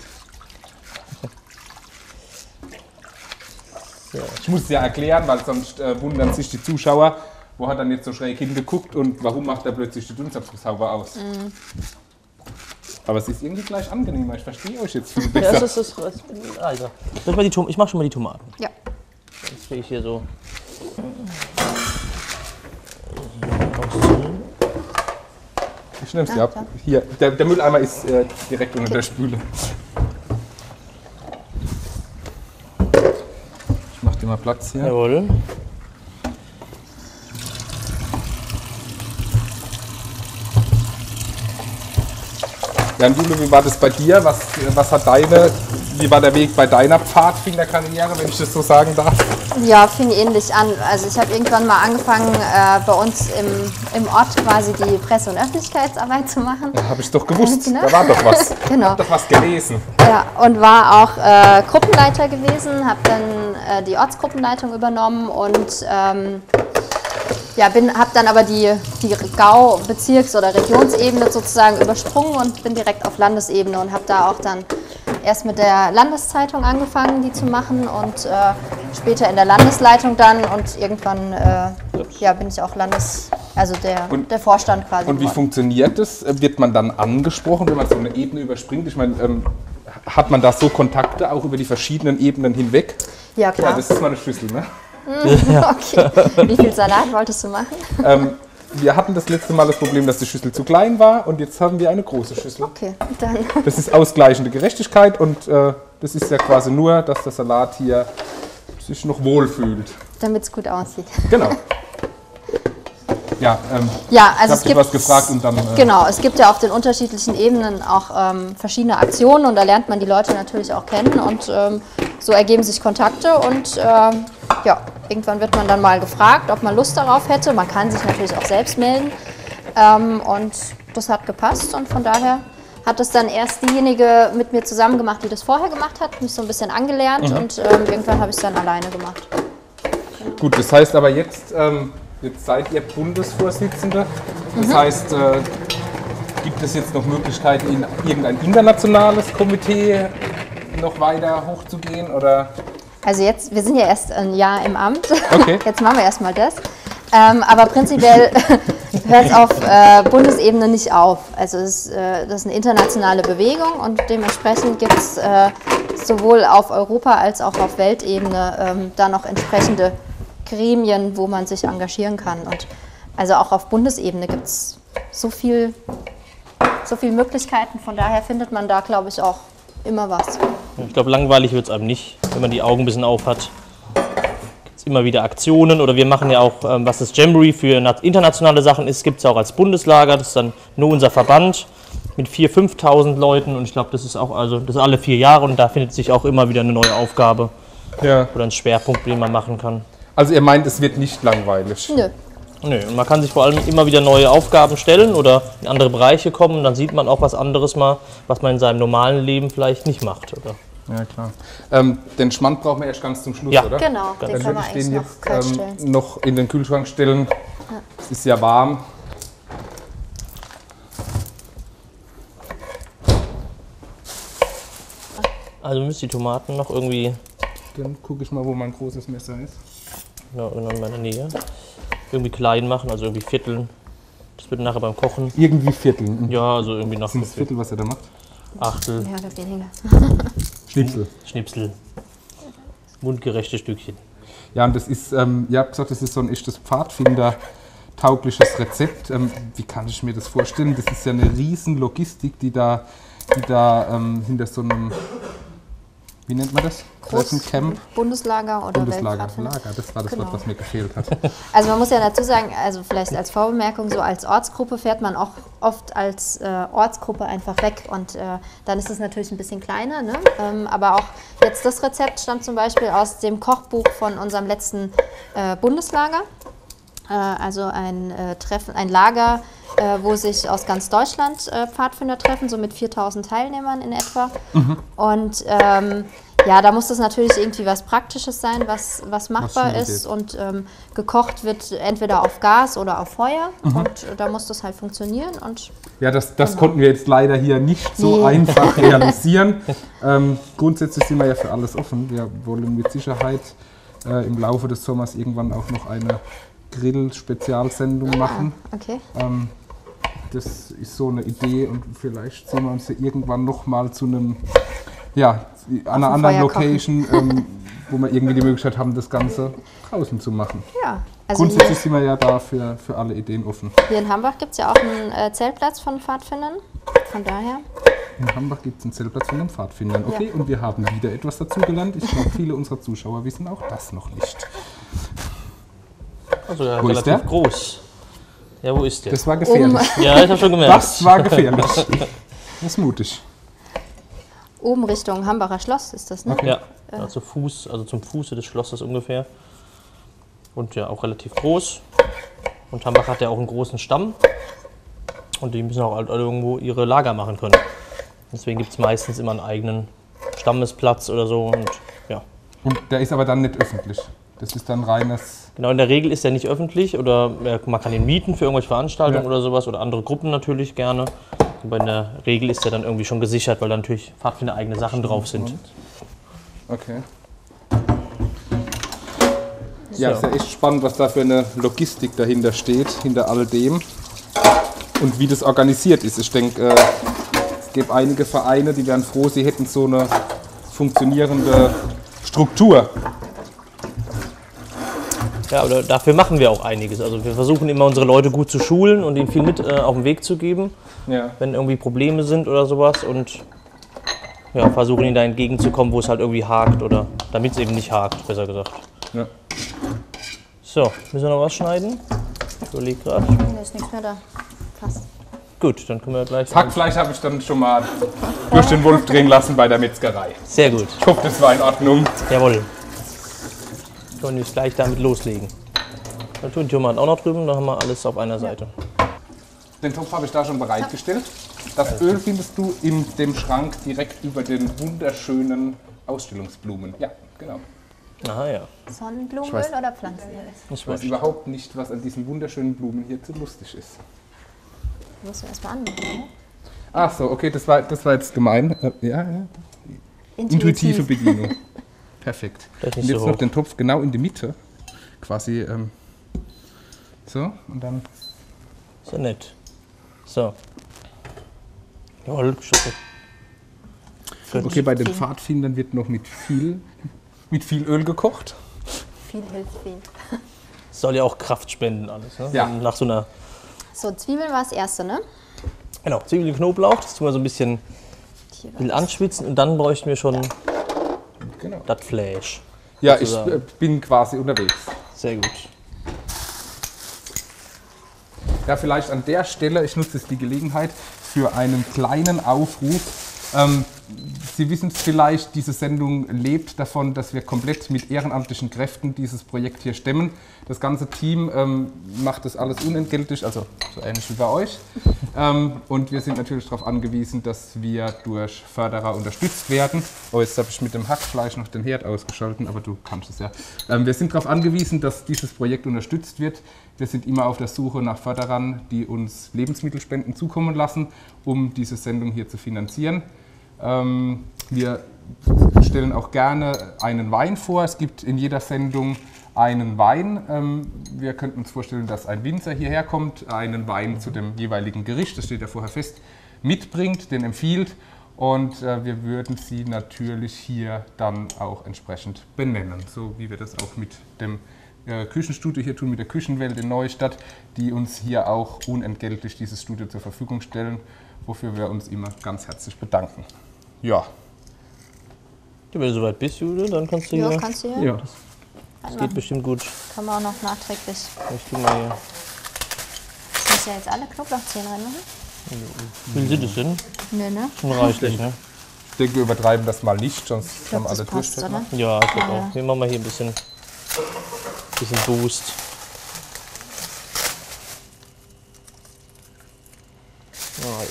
Ich muss es ja erklären, weil sonst wundern sich die Zuschauer, wo hat er jetzt so schräg hingeguckt und warum macht er plötzlich die Dunstabzugshaube aus. Mhm. Aber es ist irgendwie gleich angenehmer, ich verstehe euch jetzt viel besser. Ja, das ist, das ist, also. Ich mache schon mal die Tomaten. Ja. Jetzt kriege ich hier so. Ich nehme sie ja, ab. Ja. Hier, der, der Mülleimer ist äh, direkt unter der Spüle. Ich mache dir mal Platz hier. Jawohl. Jan Jule, wie war das bei dir? Was, was hat deine, wie war der Weg bei deiner Pfadfinderkarriere, wenn ich das so sagen darf? Ja, fing ähnlich an. Also ich habe irgendwann mal angefangen, äh, bei uns im, im Ort quasi die Presse- und Öffentlichkeitsarbeit zu machen. Ja, habe ich doch gewusst, ne? Da war doch was. Genau. Hab doch was gelesen. Ja, und war auch äh, Gruppenleiter gewesen, habe dann äh, die Ortsgruppenleitung übernommen und ähm, ja, habe dann aber die, die Gau-Bezirks- oder Regionsebene sozusagen übersprungen und bin direkt auf Landesebene und habe da auch dann erst mit der Landeszeitung angefangen, die zu machen und äh, später in der Landesleitung dann und irgendwann äh, ja, bin ich auch Landes-, also der, und, der Vorstand quasi. Und wie geworden. Funktioniert das? Wird man dann angesprochen, wenn man so eine Ebene überspringt? Ich meine, ähm, hat man da so Kontakte auch über die verschiedenen Ebenen hinweg? Ja, klar. Ja, das ist mal eine Schlüssel, ne? Okay. Wie viel Salat wolltest du machen? Ähm, wir hatten das letzte Mal das Problem, dass die Schüssel zu klein war und jetzt haben wir eine große Schüssel. Okay, dann. Das ist ausgleichende Gerechtigkeit und äh, das ist ja quasi nur, dass der Salat hier sich noch wohl fühlt. Damit es gut aussieht. Genau. Ja, ähm, ja, also es gibt was gefragt und dann. Äh genau, es gibt ja auf den unterschiedlichen Ebenen auch ähm, verschiedene Aktionen und da lernt man die Leute natürlich auch kennen und ähm, so ergeben sich Kontakte und ähm, ja, irgendwann wird man dann mal gefragt, ob man Lust darauf hätte. Man kann sich natürlich auch selbst melden ähm, und das hat gepasst und von daher hat das dann erst diejenige mit mir zusammen gemacht, die das vorher gemacht hat, mich so ein bisschen angelernt mhm. und ähm, irgendwann habe ich es dann alleine gemacht. Genau. Gut, das heißt aber jetzt. Ähm Jetzt seid ihr Bundesvorsitzende, das mhm. heißt, äh, gibt es jetzt noch Möglichkeiten, in irgendein internationales Komitee noch weiter hochzugehen? Oder? Also jetzt, wir sind ja erst ein Jahr im Amt, okay. Jetzt machen wir erstmal das, ähm, aber prinzipiell hört es auf äh, Bundesebene nicht auf. Also es, äh, das ist eine internationale Bewegung und dementsprechend gibt es äh, sowohl auf Europa- als auch auf Weltebene ähm, da noch entsprechende Gremien, wo man sich engagieren kann. Und also auch auf Bundesebene gibt es so viel, so viel Möglichkeiten. Von daher findet man da, glaube ich, auch immer was. Ich glaube, langweilig wird es einem nicht, wenn man die Augen ein bisschen auf hat. Gibt es immer wieder Aktionen oder wir machen ja auch, was das Jamboree für internationale Sachen ist, gibt es ja auch als Bundeslager. Das ist dann nur unser Verband mit viertausend, fünftausend Leuten und ich glaube, das ist auch also das ist alle vier Jahre und da findet sich auch immer wieder eine neue Aufgabe ja. oder ein Schwerpunkt, den man machen kann. Also ihr meint, es wird nicht langweilig? Nö. Nö, und man kann sich vor allem immer wieder neue Aufgaben stellen oder in andere Bereiche kommen, dann sieht man auch was anderes mal, was man in seinem normalen Leben vielleicht nicht macht, oder? Ja, klar. Ähm, den Schmand brauchen wir erst ganz zum Schluss, ja. oder? Ja, genau. Den dann kann man eigentlich noch kalt stellen. Ähm, noch in den Kühlschrank stellen. Ja. Es ist ja warm. Also müssen die Tomaten noch irgendwie... Dann gucke ich mal, wo mein großes Messer ist. Ja, in meiner Nähe. Irgendwie klein machen, also irgendwie vierteln. Das wird nachher beim Kochen. Irgendwie vierteln? Ja, also irgendwie nach. Sind das Viertel, was er da macht? Achtel. Ja, oder weniger. Schnipsel. Schnipsel. Mundgerechte Stückchen. Ja, und das ist, ähm, ihr habt gesagt, das ist so ein echtes Pfadfinder-taugliches Rezept. Ähm, wie kann ich mir das vorstellen? Das ist ja eine riesen Logistik, die da, die da ähm, hinter so einem... Wie nennt man das? Großencamp? Bundeslager oder Bundeslager, Lager, das war das genau. Wort, was mir gefehlt hat. Also man muss ja dazu sagen, also vielleicht als Vorbemerkung, so als Ortsgruppe fährt man auch oft als äh, Ortsgruppe einfach weg und äh, dann ist es natürlich ein bisschen kleiner, ne? ähm, aber auch jetzt das Rezept stammt zum Beispiel aus dem Kochbuch von unserem letzten äh, Bundeslager, äh, also ein äh, Treffen, ein Lager, äh, wo sich aus ganz Deutschland äh, Pfadfinder treffen, so mit viertausend Teilnehmern in etwa mhm. und ähm, ja, da muss das natürlich irgendwie was Praktisches sein, was, was machbar was ist und ähm, gekocht wird entweder auf Gas oder auf Feuer mhm. und da muss das halt funktionieren. Und ja, das, das genau. konnten wir jetzt leider hier nicht so nee. einfach realisieren. ähm, grundsätzlich sind wir ja für alles offen. Wir wollen mit Sicherheit äh, im Laufe des Sommers irgendwann auch noch eine Grill-Spezialsendung ah, machen. Okay. Ähm, das ist so eine Idee und vielleicht sehen wir uns ja irgendwann nochmal zu einem... Ja, an einer anderen Location, ähm, wo wir irgendwie die Möglichkeit haben, das Ganze draußen zu machen. Ja, also grundsätzlich sind wir ja da für, für alle Ideen offen. Hier in Hambach gibt es ja auch einen äh, Zeltplatz von Pfadfindern, von daher. In Hambach gibt es einen Zeltplatz von den Pfadfindern, okay, ja. Und wir haben wieder etwas dazugelernt. Ich glaube, viele unserer Zuschauer wissen auch das noch nicht. Also ja, wo relativ ist der? Groß. Ja, wo ist der? Das war gefährlich. Um. Ja, ich habe schon gemerkt. Das war gefährlich. Das ist mutig. Oben Richtung Hambacher Schloss ist das, ne? Okay. Ja, also, Fuß, also zum Fuße des Schlosses ungefähr. Und ja, auch relativ groß. Und Hambach hat ja auch einen großen Stamm. Und die müssen auch halt irgendwo ihre Lager machen können. Deswegen gibt es meistens immer einen eigenen Stammesplatz oder so. Und ja. Und der ist aber dann nicht öffentlich? Das ist dann reines... Genau, in der Regel ist der nicht öffentlich. Oder man kann ihn mieten für irgendwelche Veranstaltungen ja. oder sowas. Oder andere Gruppen natürlich gerne. Aber in der Regel ist der dann irgendwie schon gesichert, weil da natürlich Pfadfinder eigene Sachen drauf sind. Okay. Ja, ist ja echt spannend, was da für eine Logistik dahinter steht, hinter all dem. Und wie das organisiert ist. Ich denke, äh, es gibt einige Vereine, die wären froh, sie hätten so eine funktionierende Struktur. Ja, aber dafür machen wir auch einiges. Also wir versuchen immer, unsere Leute gut zu schulen und ihnen viel mit äh, auf den Weg zu geben, ja. wenn irgendwie Probleme sind oder sowas. Und ja, versuchen ihnen da entgegenzukommen, wo es halt irgendwie hakt oder damit es eben nicht hakt, besser gesagt. Ja. So, müssen wir noch was schneiden? Ich überlege gerade. Da ist nichts mehr da. Fast. Gut, dann können wir gleich... Hackfleisch habe ich dann schon mal durch den Wolf drehen lassen bei der Metzgerei. Sehr gut. Ich hoffe, das war in Ordnung. Jawohl. Können wir jetzt gleich damit loslegen. Dann tun die Tomaten auch noch drüben, dann haben wir alles auf einer Seite. Den Topf habe ich da schon bereitgestellt. Das Öl findest du in dem Schrank direkt über den wunderschönen Ausstellungsblumen. Ja, genau. Aha, ja. Sonnenblumenöl oder Pflanzenöl? Ich weiß überhaupt nicht, was an diesen wunderschönen Blumen hier zu lustig ist. Musst du erst mal anmachen. Ach so, okay, das war, das war jetzt gemein. Ja, ja. Intuitiv. Intuitive Bedienung. Perfekt. Und jetzt so noch den Topf genau in die Mitte. Quasi ähm, so und dann... So nett. So. Jawohl, geschossen. Okay, bei den Pfadfindern wird noch mit viel, mit viel Öl gekocht. Viel hilft viel. Soll ja auch Kraft spenden alles, ne? Ja. Nach so einer... So, Zwiebeln war das erste, ne? Genau, Zwiebeln und Knoblauch, das tun wir so ein bisschen anschwitzen und dann bräuchten wir schon ja. genau. das Fleisch. Ja, ich äh, bin quasi unterwegs. Sehr gut. Ja, vielleicht an der Stelle, ich nutze jetzt die Gelegenheit für einen kleinen Aufruf. Ähm, Sie wissen es vielleicht, diese Sendung lebt davon, dass wir komplett mit ehrenamtlichen Kräften dieses Projekt hier stemmen. Das ganze Team ähm, macht das alles unentgeltlich, also so ähnlich wie bei euch. Ähm, und wir sind natürlich darauf angewiesen, dass wir durch Förderer unterstützt werden. Oh, jetzt habe ich mit dem Hackfleisch noch den Herd ausgeschaltet, aber du kannst es ja. Ähm, wir sind darauf angewiesen, dass dieses Projekt unterstützt wird. Wir sind immer auf der Suche nach Förderern, die uns Lebensmittelspenden zukommen lassen, um diese Sendung hier zu finanzieren. Ähm, wir stellen auch gerne einen Wein vor. Es gibt in jeder Sendung einen Wein. Ähm, wir könnten uns vorstellen, dass ein Winzer hierher kommt, einen Wein zu dem jeweiligen Gericht, das steht ja vorher fest, mitbringt, den empfiehlt und äh, wir würden sie natürlich hier dann auch entsprechend benennen, so wie wir das auch mit dem äh, Küchenstudio hier tun, mit der Küchenwelt in Neustadt, die uns hier auch unentgeltlich dieses Studio zur Verfügung stellen, wofür wir uns immer ganz herzlich bedanken. Ja. Wenn du soweit bist, Jule, dann kannst du hier... Ja, kannst du hier. Ja. Das, das geht bestimmt gut. Kann man auch noch nachträglich. Ich tue mal hier. Das muss ja jetzt alle Knoblauchzehen reinmachen. Wie viel sind das denn? Nö, ne? Schon reichlich, ne? Ich denke, wir übertreiben das mal nicht, sonst glaub, haben alle Durchstellen. Ja, ich glaube auch. Wir machen mal hier ein bisschen, bisschen Boost. Right.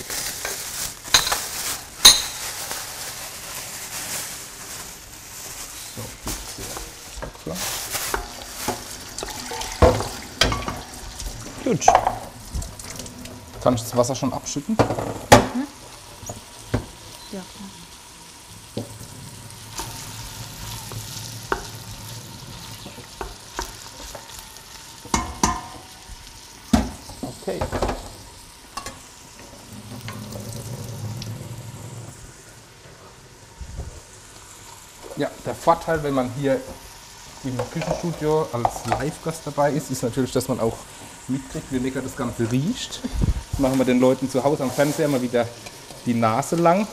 Gut. Kann ich das Wasser schon abschütten? Mhm. Ja, klar. Okay. Ja, der Vorteil, wenn man hier im Küchenstudio als Live-Gast dabei ist, ist natürlich, dass man auch mitkriegt, wie lecker das Ganze riecht. Das machen wir den Leuten zu Hause am Fernseher mal wieder die Nase lang.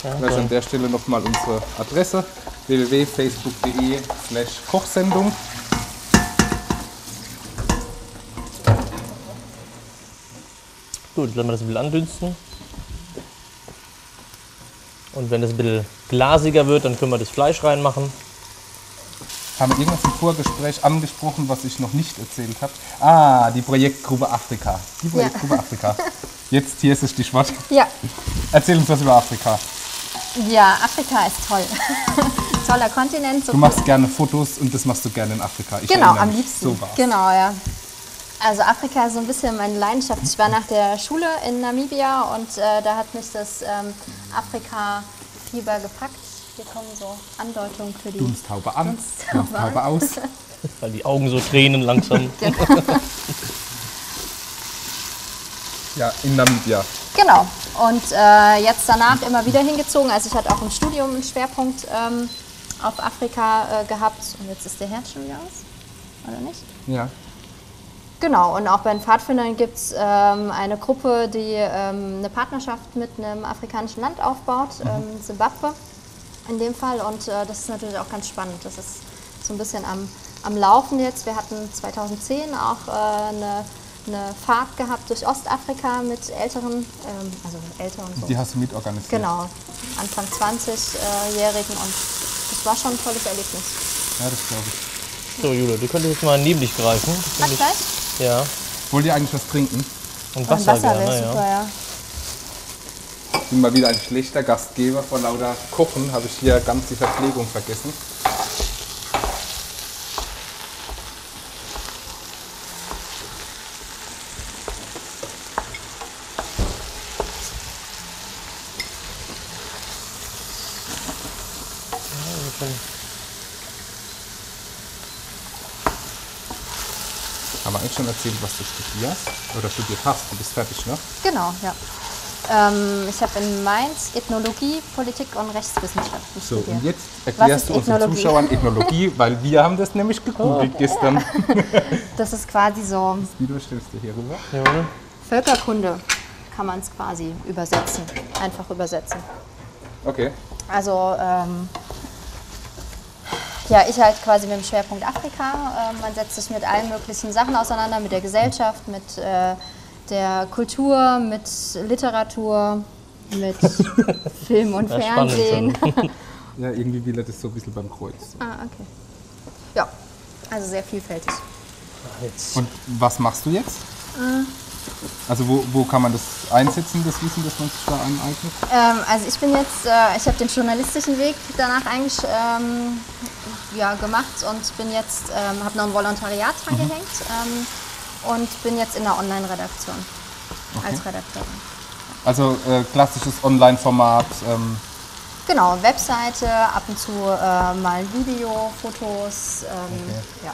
Vielleicht okay. an der Stelle nochmal unsere Adresse www.facebook.de slash Kochsendung. Gut, lassen wir das ein bisschen andünsten. Und wenn das ein bisschen glasiger wird, dann können wir das Fleisch reinmachen. Haben wir irgendwas im Vorgespräch angesprochen, was ich noch nicht erzählt habe? Ah, die Projektgruppe Afrika. Die Projektgruppe ja. Afrika. Jetzt, hier ist es die Schwarze. Ja. Erzähl uns was über Afrika. Ja, Afrika ist toll. Toller Kontinent. So du machst gerne Fotos und das machst du gerne in Afrika. Ich genau, am liebsten. So war's. Genau, ja. Also Afrika ist so ein bisschen meine Leidenschaft. Ich war nach der Schule in Namibia und äh, da hat mich das ähm, Afrika-Fieber gepackt. Hier kommen so Andeutungen für die Dunsthaube an, Dunsthaube, Dunsthaube aus, weil die Augen so tränen langsam. Genau. Ja, in Namibia. Genau. Und äh, jetzt danach immer wieder hingezogen. Also ich hatte auch im Studium einen Schwerpunkt ähm, auf Afrika äh, gehabt. Und jetzt ist der Herd schon wieder aus, oder nicht? Ja. Genau, und auch bei den Pfadfindern gibt es ähm, eine Gruppe, die ähm, eine Partnerschaft mit einem afrikanischen Land aufbaut, ähm, Zimbabwe in dem Fall. Und äh, das ist natürlich auch ganz spannend. Das ist so ein bisschen am, am Laufen jetzt. Wir hatten zweitausendzehn auch äh, eine, eine Fahrt gehabt durch Ostafrika mit Älteren, ähm, also mit Älteren. So. Die hast du mitorganisiert? Genau, Anfang zwanzigjährigen, und das war schon ein tolles Erlebnis. Ja, das glaube ich. So, Jule, du könntest jetzt mal neben dich greifen. Ach, gleich? Ja. Wollt ihr eigentlich was trinken? Und Wasser, Wasser wäre super, ja. ja. Ich bin mal wieder ein schlechter Gastgeber. Vor lauter Kochen habe ich hier ganz die Verpflegung vergessen. Haben wir eigentlich schon erzählt, was du studierst? Oder studiert hast? Du bist fertig, ne? Genau, ja. Ähm, ich habe in Mainz Ethnologie, Politik und Rechtswissenschaften so, studiert. Und jetzt erklärst du unseren Ethnologie? Zuschauern Ethnologie, weil wir haben das nämlich gegoogelt oh. gestern. Das ist quasi so... Das Video stellst du hier rüber. Ja. Völkerkunde kann man es quasi übersetzen, einfach übersetzen. Okay. Also, ähm, ja, ich halt quasi mit dem Schwerpunkt Afrika. Äh, man setzt sich mit allen möglichen Sachen auseinander, mit der Gesellschaft, mit... Äh, der Kultur, mit Literatur, mit Film und Fernsehen. Ja, irgendwie will er das so ein bisschen beim Kreuz. Ah, okay. Ja, also sehr vielfältig. Und was machst du jetzt? Mhm. Also wo, wo kann man das einsetzen, das Wissen, das man sich da aneignet? Ähm, also ich bin jetzt, äh, ich habe den journalistischen Weg danach eigentlich ähm, ja, gemacht und bin jetzt, ähm, habe noch ein Volontariat dran mhm. gehängt. Ähm, Und bin jetzt in der Online-Redaktion, okay. als Redakteurin. Also äh, klassisches Online-Format? Ähm genau, Webseite, ab und zu äh, mal ein Video, Fotos. Ähm, okay. ja,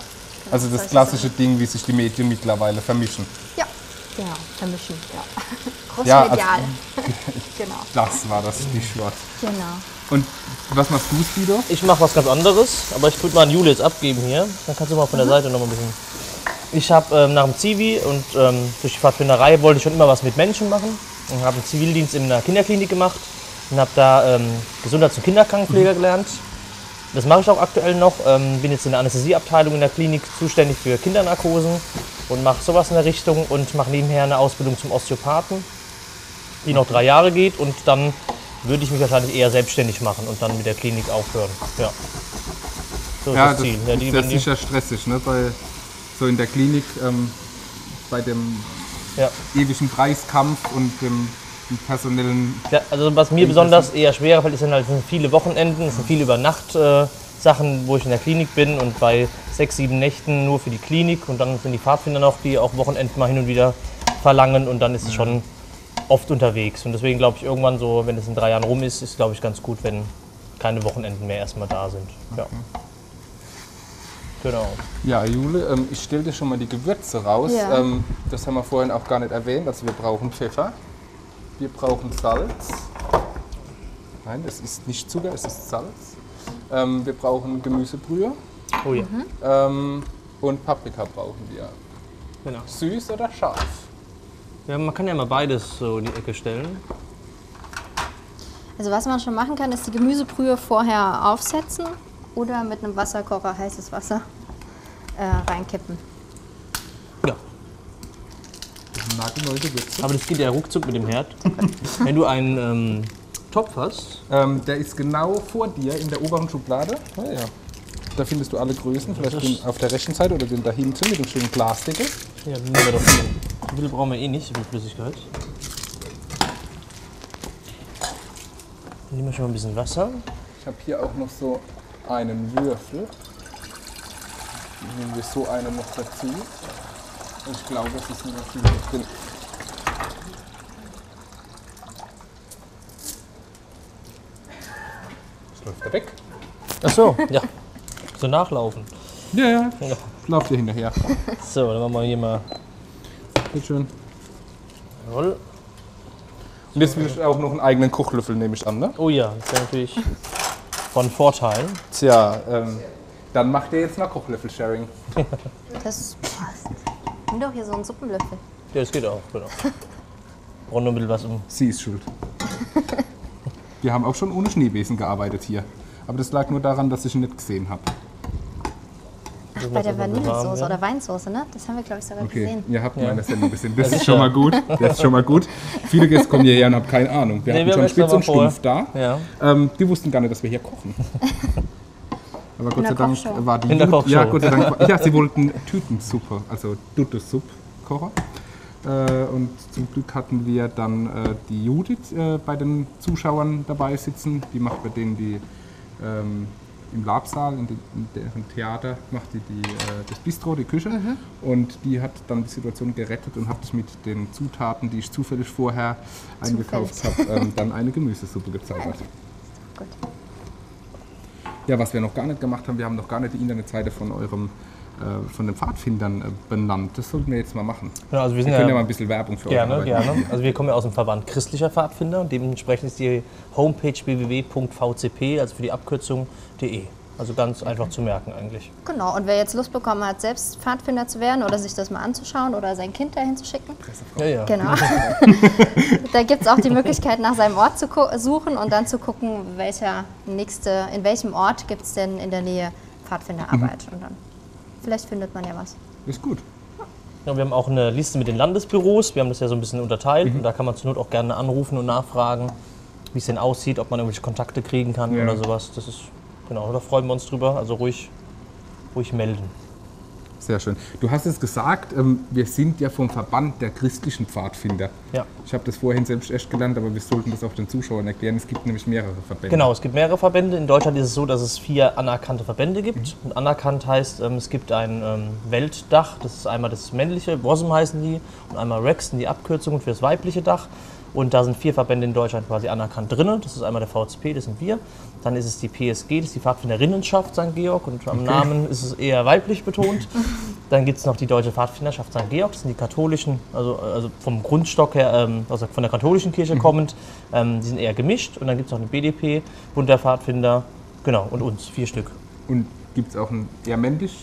also das klassische Sinn. Ding, wie sich die Medien mittlerweile vermischen? Ja, genau, vermischen, ja. Großmedial. Ja, also, genau. Das war das Stichwort. Genau. Und was machst du, Speedo? Ich mache was ganz anderes, aber ich würde mal an Jule jetzt abgeben hier. Dann kannst du mal von mhm. der Seite noch mal ein bisschen... Ich habe ähm, nach dem Zivi und ähm, durch die Pfadfinderei wollte ich schon immer was mit Menschen machen und habe einen Zivildienst in einer Kinderklinik gemacht und habe da ähm, Gesundheits- und Kinderkrankenpfleger gelernt. Das mache ich auch aktuell noch, ähm, bin jetzt in der Anästhesieabteilung in der Klinik zuständig für Kindernarkosen und mache sowas in der Richtung und mache nebenher eine Ausbildung zum Osteopathen, die noch drei Jahre geht, und dann würde ich mich wahrscheinlich eher selbstständig machen und dann mit der Klinik aufhören. Ja, so ist ja, das Ziel. Das ja, ist ja sicher stressig, ne? Bei So in der Klinik ähm, bei dem ja. ewigen Preiskampf und dem, dem personellen... Ja, also was mir besonders eher schwerer fällt, ist dann halt, sind viele Wochenenden, es sind viele Übernacht-Sachen, äh, wo ich in der Klinik bin und bei sechs, sieben Nächten nur für die Klinik, und dann sind die Pfadfinder noch, die auch Wochenenden mal hin und wieder verlangen, und dann ist es schon oft unterwegs, und deswegen glaube ich irgendwann so, wenn es in drei Jahren rum ist, ist glaube ich ganz gut, wenn keine Wochenenden mehr erstmal da sind. Ja. Okay. Genau. Ja, Jule, ich stelle dir schon mal die Gewürze raus. Ja. Das haben wir vorhin auch gar nicht erwähnt. Also wir brauchen Pfeffer, wir brauchen Salz. Nein, es ist nicht Zucker, es ist Salz. Wir brauchen Gemüsebrühe. Oh ja. Mhm. Und Paprika brauchen wir. Genau. Süß oder scharf? Ja, man kann ja mal beides so in die Ecke stellen. Also was man schon machen kann, ist die Gemüsebrühe vorher aufsetzen. Oder mit einem Wasserkocher heißes Wasser äh, reinkippen. Ja. Aber das geht ja ruckzuck mit dem Herd. Wenn du einen ähm, Topf hast. Ähm, der ist genau vor dir in der oberen Schublade. Ah, ja. Da findest du alle Größen. Vielleicht den auf der rechten Seite oder den da hinten mit dem schönen Glasdeckel. Ja, den nehmen wir doch hier. So viel brauchen wir eh nicht, so viel Flüssigkeit. Dann nehmen wir schon mal ein bisschen Wasser. Ich habe hier auch noch so einen Würfel. Nehmen wir so einen noch dazu. Und ich glaube, es ist nur noch viel drin. Das läuft da weg. Ach so, ja. So nachlaufen. Ja, ja. ja. Lauft ihr hinterher. So, dann machen wir hier mal. Bitte schön. Jawohl. Und jetzt will ich auch noch einen eigenen Kochlöffel, nehme ich an, ne? Oh ja, das ist natürlich. Von Vorteil. Tja, ähm, dann macht ihr jetzt mal Kochlöffel-Sharing. Das passt. Nimm doch hier so einen Suppenlöffel. Ja, das geht auch, genau. Brauchen nur ein bisschen was um. Sie ist schuld. Wir haben auch schon ohne Schneebesen gearbeitet hier. Aber das lag nur daran, dass ich ihn nicht gesehen habe. Ach, bei der Vanillesoße ja. oder Weinsauce, ne? Das haben wir, glaube ich, sogar okay. gesehen. Ihr habt ja. mal das ja ein bisschen. Das, das ist schon mal gut. Das ist schon mal gut. Viele Gäste kommen hierher und haben keine Ahnung. Wir nee, hatten wir schon Spitz und Stumpf da. Ja. Ähm, die wussten gar nicht, dass wir hier kochen. Aber Gott sei Dank war die. In der Kochshow. Ja, Gott sei Dank. Ja, sie wollten Tütensuppe, also Dutesuppe kochen. Äh, und zum Glück hatten wir dann äh, die Judith äh, bei den Zuschauern dabei sitzen. Die macht bei denen die ähm, im Labsaal, in, den, in deren Theater, macht die, die äh, das Bistro, die Küche. Mhm. Und die hat dann die Situation gerettet und hat mit den Zutaten, die ich zufällig vorher zufällig. eingekauft habe, ähm, dann eine Gemüsesuppe gezaubert. Gut. Ja, was wir noch gar nicht gemacht haben, wir haben noch gar nicht die Internetseite von eurem von den Pfadfindern benannt. Das sollten wir jetzt mal machen. Genau, also wir sind wir können ja mal ein bisschen Werbung für euch machen. Gerne, gerne. Also wir kommen ja aus dem Verband christlicher Pfadfinder und dementsprechend ist die Homepage w w w punkt v c p, also für die Abkürzung de. Also ganz einfach zu merken eigentlich. Genau, und wer jetzt Lust bekommen hat, selbst Pfadfinder zu werden oder sich das mal anzuschauen oder sein Kind dahin zu schicken. Ja, ja. Genau. Da gibt es auch die Möglichkeit, nach seinem Ort zu suchen und dann zu gucken, welcher nächste, in welchem Ort gibt es denn in der Nähe Pfadfinderarbeit. Mhm. Und dann vielleicht findet man ja was. Ist gut. Ja, wir haben auch eine Liste mit den Landesbüros. Wir haben das ja so ein bisschen unterteilt. Mhm. Und da kann man zur Not auch gerne anrufen und nachfragen, wie es denn aussieht, ob man irgendwelche Kontakte kriegen kann ja. oder sowas. Das ist, genau, da freuen wir uns drüber. Also ruhig, ruhig melden. Sehr schön. Du hast es gesagt, wir sind ja vom Verband der christlichen Pfadfinder. Ja. Ich habe das vorhin selbst echt gelernt, aber wir sollten das auch den Zuschauern erklären. Es gibt nämlich mehrere Verbände. Genau, es gibt mehrere Verbände. In Deutschland ist es so, dass es vier anerkannte Verbände gibt. Mhm. Und anerkannt heißt, es gibt ein Weltdach. Das ist einmal das männliche, Bosom heißen die, und einmal Rexen, die Abkürzung für das weibliche Dach. Und da sind vier Verbände in Deutschland quasi anerkannt drin. Das ist einmal der V C P, das sind wir. Dann ist es die P S G, das ist die Pfadfinderinnenschaft Sankt Georg. Und am okay. Namen ist es eher weiblich betont. Dann gibt es noch die Deutsche Pfadfinderschaft Sankt Georg. Das sind die katholischen, also, also vom Grundstock her, ähm, also von der katholischen Kirche kommend. Ähm, die sind eher gemischt. Und dann gibt es noch eine B D P, Bund der Pfadfinder, genau, und uns, vier Stück. Und gibt es auch ein eher männlich?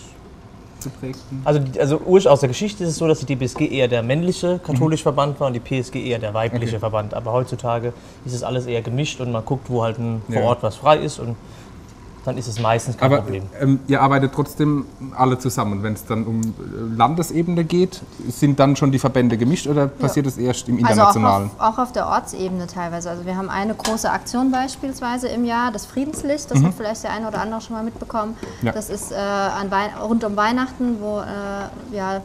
Also, die, also aus der Geschichte ist es so, dass die D P S G eher der männliche katholische Verband war und die P S G eher der weibliche okay. Verband. Aber heutzutage ist es alles eher gemischt und man guckt, wo halt ein, vor ja. Ort was frei ist und dann ist es meistens kein Aber, Problem. Ähm, ihr arbeitet trotzdem alle zusammen. Wenn es dann um Landesebene geht, sind dann schon die Verbände gemischt oder passiert es ja. erst im Internationalen? Also auch, auf, auch auf der Ortsebene teilweise. Also wir haben eine große Aktion beispielsweise im Jahr, das Friedenslicht, das mhm. hat vielleicht der eine oder andere schon mal mitbekommen. Ja. Das ist äh, an rund um Weihnachten, wo äh, ja,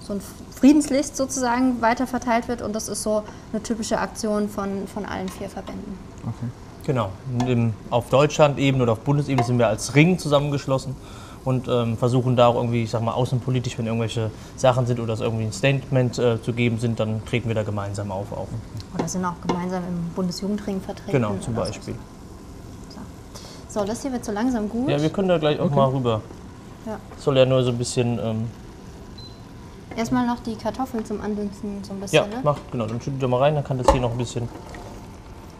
so ein Friedenslicht sozusagen weiterverteilt wird und das ist so eine typische Aktion von, von allen vier Verbänden. Okay. Genau, Im, auf Deutschland-Ebene oder auf Bundesebene sind wir als Ring zusammengeschlossen und ähm, versuchen da auch irgendwie, ich sag mal, außenpolitisch, wenn irgendwelche Sachen sind oder es irgendwie ein Statement äh, zu geben sind, dann treten wir da gemeinsam auf. auf. Oder sind auch gemeinsam im Bundesjugendring vertreten. Genau, zum Beispiel. So. so, das hier wird so langsam gut. Ja, wir können da gleich auch okay. mal rüber. Ja. Das soll ja nur so ein bisschen... Ähm, Erstmal noch die Kartoffeln zum Andünsten so ein bisschen, ja, ne? macht, genau, dann schüttet ihr mal rein, dann kann das hier noch ein bisschen...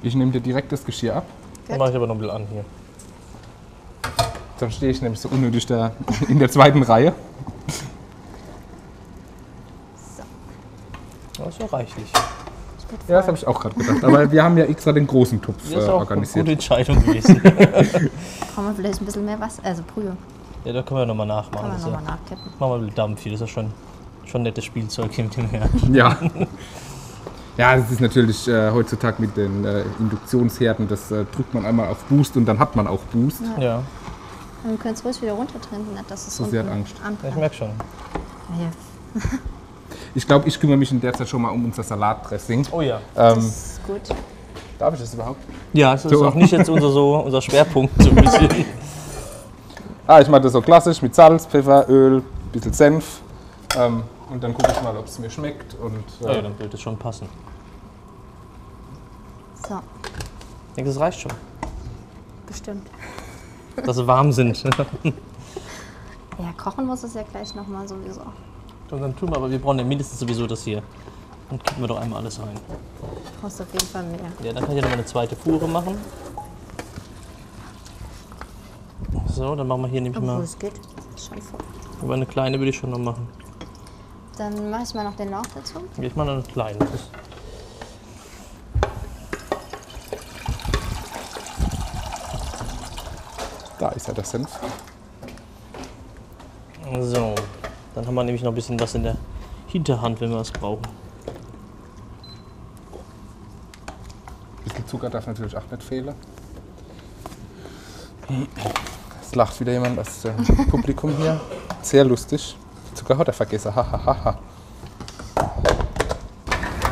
Ich nehme dir direkt das Geschirr ab. Dann mache ich aber noch ein bisschen an hier. Dann stehe ich nämlich so unnötig da in der zweiten Reihe. So. Das ist ja reichlich. Ja, das habe ich auch gerade gedacht. Aber wir haben ja extra den großen Topf äh, organisiert. Das ist auch eine gute Entscheidung gewesen. Brauchen wir vielleicht ein bisschen mehr Wasser, also Brühe. Ja, da können wir nochmal nachmachen. Können wir nochmal nachkippen. Machen wir ein bisschen Dampf hier, das ist ja schon, schon nettes Spielzeug hier mit dem Herd. Ja. Ja, das ist natürlich äh, heutzutage mit den äh, Induktionsherden, das äh, drückt man einmal auf Boost und dann hat man auch Boost. Ja. ja. Wir können es ruhig wieder runtertrinken, nicht, dass es so, sie hat Angst. Ja, ich merke schon. Ja. Ich glaube, ich kümmere mich in der Zeit schon mal um unser Salatdressing. Oh ja. Ähm, das ist gut. Darf ich das überhaupt? Ja, das ist so. Auch nicht jetzt unser, so, unser Schwerpunkt. So ein bisschen. Ah, ich mache das so klassisch mit Salz, Pfeffer, Öl, bisschen Senf. Ähm, Und dann gucke ich mal, ob es mir schmeckt. Und, äh ja, dann wird es schon passen. So. Ich denke, das reicht schon. Bestimmt. Dass sie warm sind. Ja, kochen muss es ja gleich nochmal sowieso. Und dann tun wir, aber wir brauchen ja mindestens sowieso das hier. Dann kippen wir doch einmal alles rein. Du brauchst auf jeden Fall mehr. Ja, dann kann ich ja noch eine zweite Fuhre machen. So, dann machen wir hier nämlich Obwohl mal... es geht, schon voll. Aber eine kleine würde ich schon noch machen. Dann mache ich mal noch den Lauch dazu. Ich mache noch einen kleinen. Da ist ja der Senf. So, dann haben wir nämlich noch ein bisschen was in der Hinterhand, wenn wir es brauchen. Ein bisschen Zucker darf natürlich auch nicht fehlen. Es lacht wieder jemand aus dem Publikum hier. Sehr lustig. Zucker hat er vergessen. Hahaha.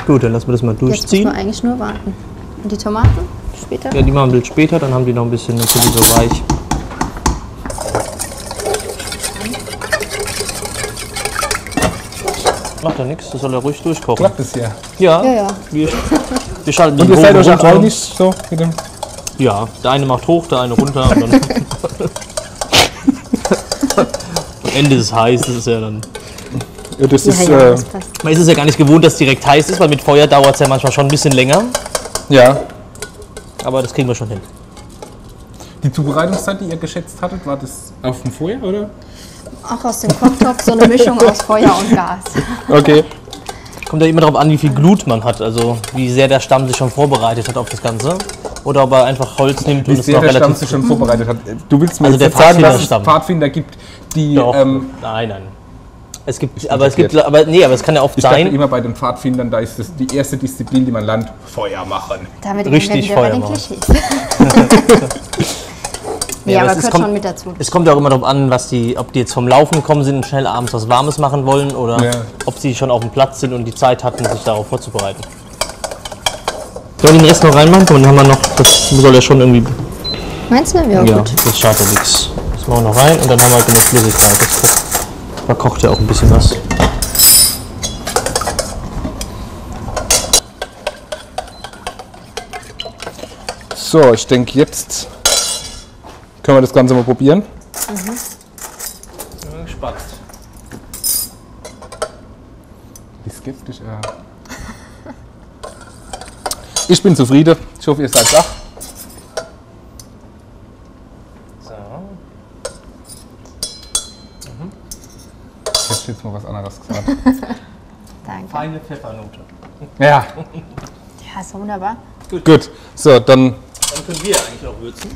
Gut, dann lassen wir das mal durchziehen. Jetzt müssen wir eigentlich nur warten. Und die Tomaten später? Ja, die machen wir später, dann haben die noch ein bisschen, dann sind die so weich. Macht ja nichts, das soll er ruhig durchkochen. Klappt das hier? Ja, ja, ja. Wir, wir schalten den Ofen runter. Und ihr seid euch auch nicht so mit dem... Ja, der eine macht hoch, der eine runter und dann... Am Ende ist es heiß, das ist ja dann... Ja, das ja, ist, ja, äh, das man ist es ja gar nicht gewohnt, dass es direkt heiß ist, weil mit Feuer dauert es ja manchmal schon ein bisschen länger. Ja. Aber das kriegen wir schon hin. Die Zubereitungszeit, die ihr geschätzt hattet, war das auf dem Feuer, oder? Auch aus dem Kochtopf, so eine Mischung aus Feuer und Gas. Okay. Kommt ja immer darauf an, wie viel Glut man hat, also wie sehr der Stamm sich schon vorbereitet hat auf das Ganze. Oder ob er einfach Holz nimmt wie und es noch relativ... Wie sehr der Stamm sich schon vorbereitet hat. Du willst mir also jetzt sagen, dass es Pfadfinder gibt, die... Doch. Ähm, nein, nein. Es gibt, aber es gibt, aber nee, aber es kann ja oft ich sein. Ich dachte immer bei den Pfadfindern, da ist das die erste Disziplin, die man lernt, Feuer machen. Damit richtig Feuer bei den machen. nee, ja, aber, aber gehört kommt, schon mit dazu. Es kommt ja auch immer darauf an, was die, ob die jetzt vom Laufen gekommen sind und schnell abends was Warmes machen wollen oder ja. ob sie schon auf dem Platz sind und die Zeit hatten, sich darauf vorzubereiten. Sollen wir den Rest noch reinmachen? Und dann haben wir noch, das soll ja schon irgendwie. Meinst du? Ja, ja gut. Das schadet ja nichts. Das machen wir noch rein und dann haben wir genug Flüssigkeit. Das da kocht ja auch ein bisschen was. So, ich denke jetzt können wir das Ganze mal probieren. Mhm. Ich bin gespannt. Wie skeptisch er. Ich bin zufrieden. Ich hoffe, ihr seid da. Jetzt mal was anderes gesagt. Danke. Feine Pfeffernote. Ja. Ja, ist wunderbar. Gut. Gut. So, dann. Dann können wir eigentlich auch würzen.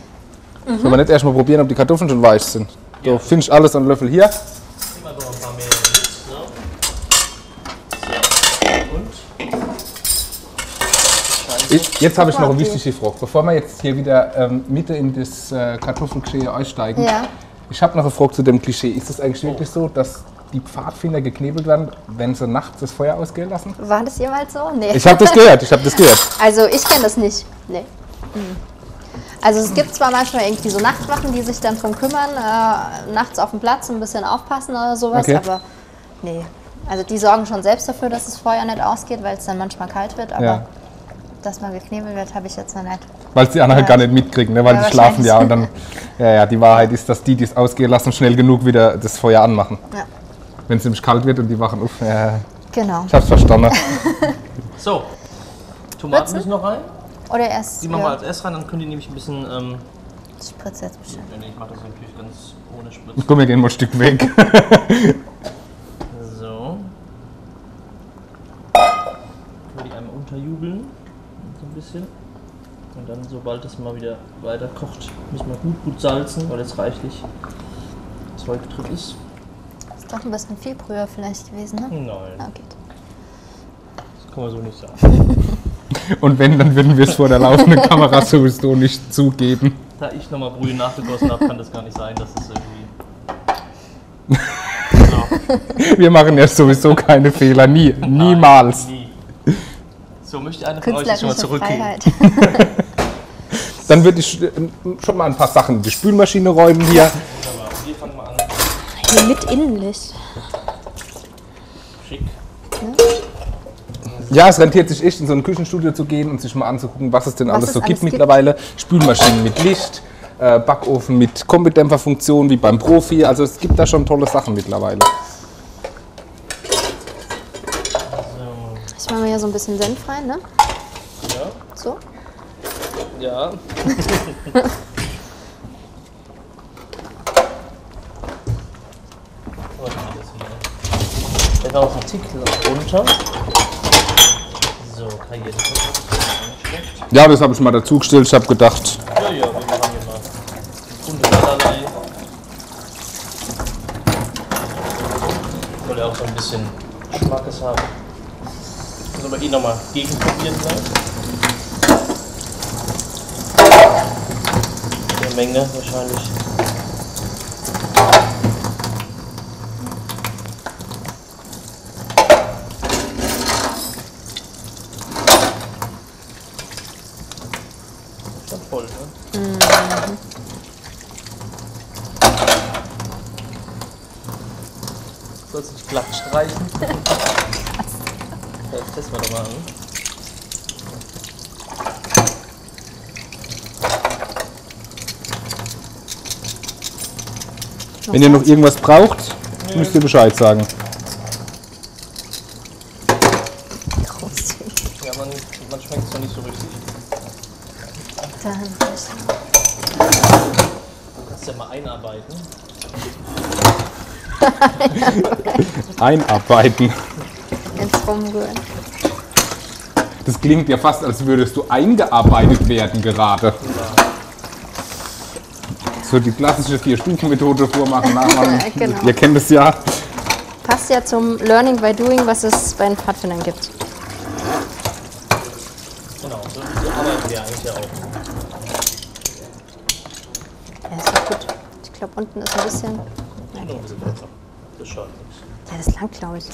Mhm. Sollen wir nicht erstmal probieren, ob die Kartoffeln schon weich sind? Ja. So, findest du alles an Löffel hier. Immer noch ein paar mehr Gewürz, ne? So. Und? Ich, jetzt habe ich noch eine wichtige Frage. Bevor wir jetzt hier wieder ähm, Mitte in das äh, Kartoffelgeschehen einsteigen, ja. Ich habe noch eine Frage zu dem Klischee. Ist das eigentlich oh. wirklich so, dass die Pfadfinder geknebelt werden, wenn sie nachts das Feuer ausgehen lassen? War das jemals so? Nee. Ich habe das gehört, ich habe das gehört. Also ich kenne das nicht, nee. Also es gibt zwar manchmal irgendwie so Nachtwachen, die sich dann drum kümmern, äh, nachts auf dem Platz ein bisschen aufpassen oder sowas, okay. aber nee. Also die sorgen schon selbst dafür, dass das Feuer nicht ausgeht, weil es dann manchmal kalt wird, aber ja. dass man geknebelt wird, habe ich jetzt noch nicht. Weil es die anderen ja. gar nicht mitkriegen, ne? weil ja, die schlafen ja und dann, ja, ja, die Wahrheit ist, dass die, die es ausgehen lassen, schnell genug wieder das Feuer anmachen. Ja. Wenn es nämlich kalt wird und die wachen auf. Ja. Genau. Ich hab's verstanden. So, Tomaten Witzen? müssen noch rein. Oder erst. Die machen wir ja. als erst rein, dann können die nämlich ein bisschen. Ähm, ich spritze jetzt bestimmt. Nee, ich mach das natürlich ganz ohne Spritzen. Komm, wir gehen mal ein Stück weg. So. Können wir die einmal unterjubeln. So ein bisschen. Und dann, sobald es mal wieder weiter kocht, müssen wir gut, gut salzen, weil jetzt reichlich Zeug drin ist. Doch ein bisschen viel früher vielleicht gewesen, ne? Nein. Ah, okay. Das kann man so nicht sagen. Und wenn, dann würden wir es vor der laufenden Kamera sowieso nicht zugeben. Da ich nochmal Brühe nachgegossen habe, kann das gar nicht sein, dass es irgendwie... So. Wir machen ja sowieso keine Fehler, nie, niemals. Nein, nie. So, möchte einer von euch das schon mal zurückgehen. Dann würde ich schon mal ein paar Sachen in die Spülmaschine räumen hier. Wunderbar, wir fangen mal an. Mit Innenlicht. Schick. Ja, es rentiert sich echt, in so ein Küchenstudio zu gehen und sich mal anzugucken, was es denn was alles so alles gibt, gibt mittlerweile. Spülmaschinen mit Licht, äh, Backofen mit Kombidämpferfunktion wie beim Profi. Also es gibt da schon tolle Sachen mittlerweile. Ich mache mal hier so ein bisschen Senf rein, ne? Ja. So? Ja. Jetzt auch ein Tick runter. So, kann ich jetzt nicht Ja, das habe ich mal dazu gestellt. Ich habe gedacht. Ja, ja, wir machen hier mal. Kunde allerlei. wir auch so ein bisschen Schmackes haben. Das müssen wir eh nochmal gegenprobieren gleich. Eine Menge wahrscheinlich. Glatt streichen. Das testen wir doch mal an. Wenn ihr noch irgendwas braucht, ja, müsst ihr Bescheid sagen. Ja, man, man schmeckt es doch nicht so richtig. Dann. Du kannst ja mal einarbeiten. Einarbeiten. Jetzt rumrühren. Das klingt ja fast, als würdest du eingearbeitet werden gerade. Ja. So die klassische Vier-Stufen-Methode vormachen, nachmachen. Genau. Ihr kennt es ja. Passt ja zum Learning by Doing, was es bei den Pfadfindern gibt. Genau, so arbeiten wir eigentlich ja auch. Ja, ist doch gut. Ich glaube, unten ist ein bisschen... Nein. Das schaut nicht. Ja, das langt, glaube ich.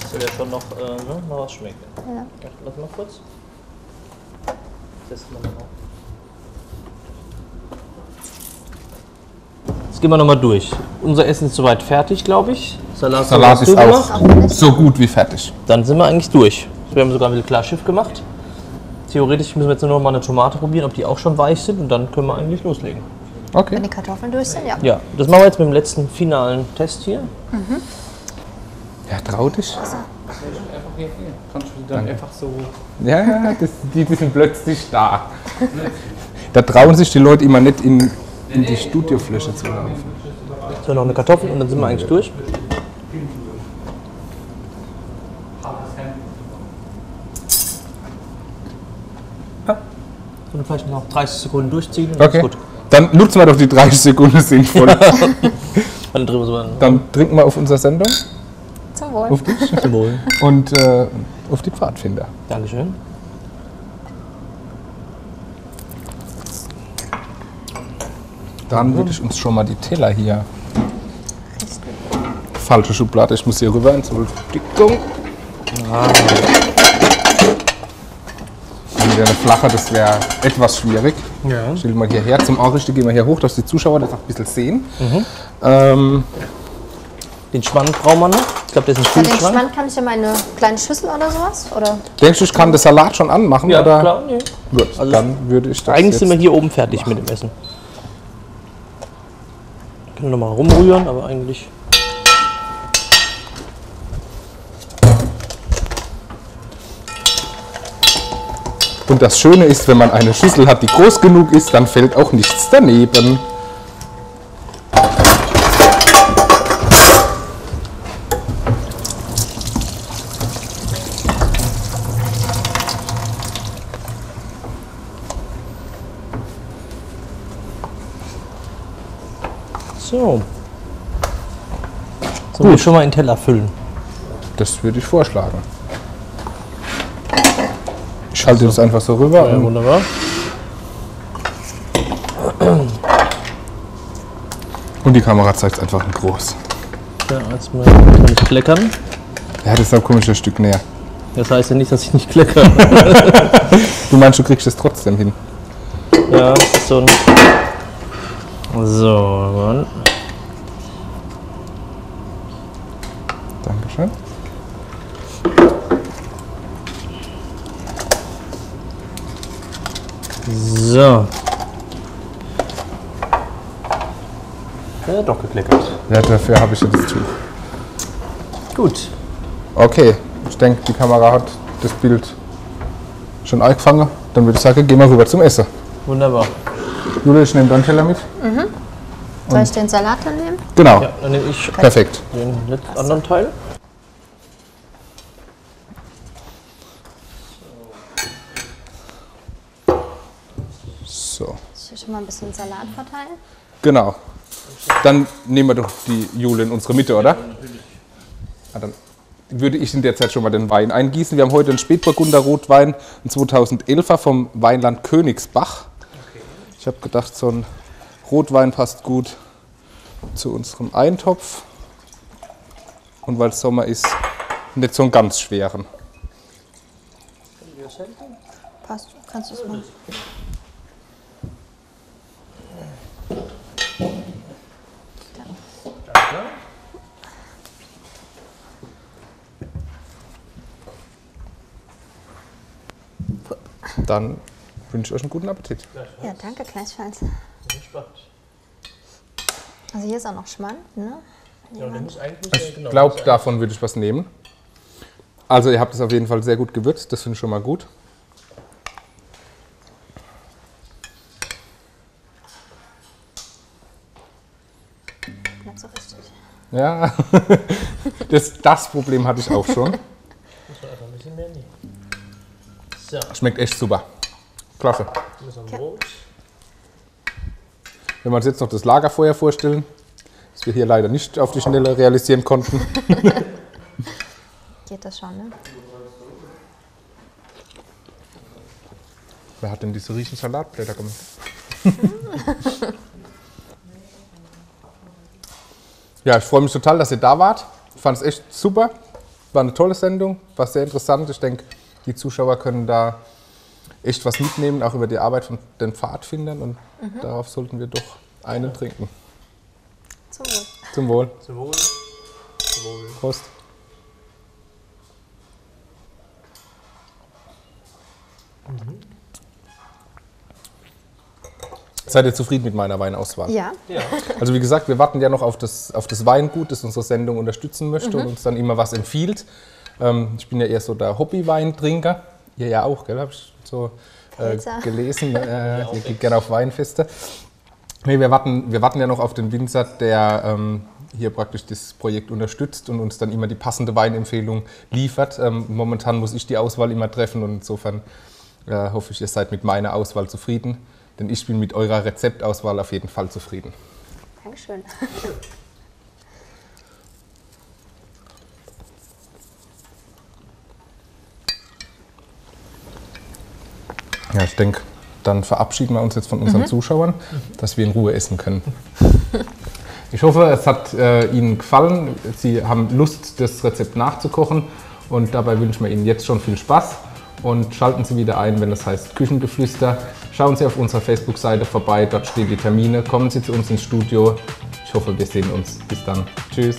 Das soll ja schon noch, äh, ne, noch was schmecken. Ja. Lass mal kurz. Testen wir mal. Jetzt gehen wir nochmal durch. Unser Essen ist soweit fertig, glaube ich. Salat, Salat ist auch so gut wie fertig. Dann sind wir eigentlich durch. Wir haben sogar ein bisschen klar Schiff gemacht. Theoretisch müssen wir jetzt nur noch mal eine Tomate probieren, ob die auch schon weich sind, und dann können wir eigentlich loslegen. Okay. Wenn die Kartoffeln durch sind, ja. Ja, das machen wir jetzt mit dem letzten finalen Test hier. Mhm. Ja, trau dich. Also. Kannst du dann einfach so... Ja, ja, das, die, die sind plötzlich da. Da trauen sich die Leute immer nicht in, in die Studiofläche zu laufen. So, noch eine Kartoffel und dann sind wir eigentlich durch. Und vielleicht noch dreißig Sekunden durchziehen. Und okay. Ist gut. Dann nutzen wir doch die dreißig Sekunden sinnvoll. Dann, Dann trinken wir auf unsere Sendung. Zum Wohl. Auf dich. Zum Wohl. Und äh, auf die Pfadfinder. Dankeschön. Dann würde ich uns schon mal die Teller hier. Falsche Schublade, ich muss hier rüber in zur Verdickung. Ah. Eine flache, das wäre etwas schwierig. Ja. Stell mal hierher. Zum Aurichte gehen wir hier hoch, dass die Zuschauer das auch ein bisschen sehen. Mhm. Ähm. Den Schwand brauchen wir noch. Ich glaube, das ist ein Schwand. Den Schwand kann ich ja mal eine kleine Schüssel oder sowas? Oder? Denkst du, ich kann den Salat schon anmachen? Ja, oder? Klar. Nee. Gut, also dann würde ich das eigentlich jetzt sind wir hier oben fertig machen. Mit dem Essen. Wir können nochmal rumrühren, aber eigentlich... Und das Schöne ist, wenn man eine Schüssel hat, die groß genug ist, dann fällt auch nichts daneben. So. Sollen wir schon mal einen Teller füllen? Das würde ich vorschlagen. Ich halte das einfach so rüber. Ja, wunderbar. Und die Kamera zeigt es einfach in groß. Ja, jetzt mal kann ich kleckern. Ja, deshalb komme ich ein Stück näher. Das heißt ja nicht, dass ich nicht kleckere. Du meinst, du kriegst es trotzdem hin. Ja, das ist so ein... So, Mann. Dankeschön. So. Ja, doch gekleckert. Ja, dafür habe ich jetzt das Tuch. Gut. Okay, ich denke, die Kamera hat das Bild schon eingefangen. Dann würde ich sagen, gehen wir rüber zum Essen. Wunderbar. Jule, ich nehme deinen Teller mit. Mhm. Soll ich den Salat dann nehmen? Genau. Ja, dann nehme ich perfekt den letzten anderen Teil. So. schon mal ein bisschen Salat verteilen. Genau. Dann nehmen wir doch die Jule in unsere Mitte, oder? Ah, dann würde ich in der Zeit schon mal den Wein eingießen. Wir haben heute einen Spätburgunder Rotwein, einen zweitausendelfer vom Weinland Königsbach. Ich habe gedacht, so ein Rotwein passt gut zu unserem Eintopf. Und weil es Sommer ist, nicht so einen ganz schweren. Passt, kannst du es machen. Dann wünsche ich euch einen guten Appetit. Ja, danke, gleichfalls. Also hier ist auch noch Schmand, ne? Ja, ich glaube, davon würde ich was nehmen. Also ihr habt es auf jeden Fall sehr gut gewürzt, das finde ich schon mal gut. Nicht so richtig. Ja, das, das Problem hatte ich auch schon. Muss man einfach ein bisschen mehr nehmen. So. Schmeckt echt super. Klasse. Wenn wir uns jetzt noch das Lagerfeuer vorstellen, das wir hier leider nicht auf die Schnelle realisieren konnten. Geht das schon, ne? Wer hat denn diese riesigen Salatblätter gemacht? Ja, ich freue mich total, dass ihr da wart. Ich fand es echt super. War eine tolle Sendung, war sehr interessant. Ich denke, die Zuschauer können da echt was mitnehmen, auch über die Arbeit von den Pfadfindern. Und mhm. darauf sollten wir doch einen trinken. Zum Wohl. Zum Wohl. Zum Wohl. Zum Wohl. Prost. Mhm. Seid ihr zufrieden mit meiner Weinauswahl? Ja. ja. Also wie gesagt, wir warten ja noch auf das, auf das Weingut, das unsere Sendung unterstützen möchte mhm. und uns dann immer was empfiehlt. Ich bin ja eher so der Hobby-Weintrinker. Ihr ja auch, gell? Habe ich so äh, gelesen. Äh, ihr geht gerne auf Weinfeste. Nee, wir warten, wir warten ja noch auf den Winzer, der ähm, hier praktisch das Projekt unterstützt und uns dann immer die passende Weinempfehlung liefert. Ähm, momentan muss ich die Auswahl immer treffen und insofern äh, hoffe ich, ihr seid mit meiner Auswahl zufrieden. Denn ich bin mit eurer Rezeptauswahl auf jeden Fall zufrieden. Dankeschön. Ja, ich denke, dann verabschieden wir uns jetzt von unseren mhm. Zuschauern, dass wir in Ruhe essen können. Ich hoffe, es hat äh, Ihnen gefallen. Sie haben Lust, das Rezept nachzukochen. Und dabei wünschen wir Ihnen jetzt schon viel Spaß. Und schalten Sie wieder ein, wenn es heißt Küchengeflüster. Schauen Sie auf unserer Facebook-Seite vorbei, dort stehen die Termine. Kommen Sie zu uns ins Studio. Ich hoffe, wir sehen uns. Bis dann. Tschüss.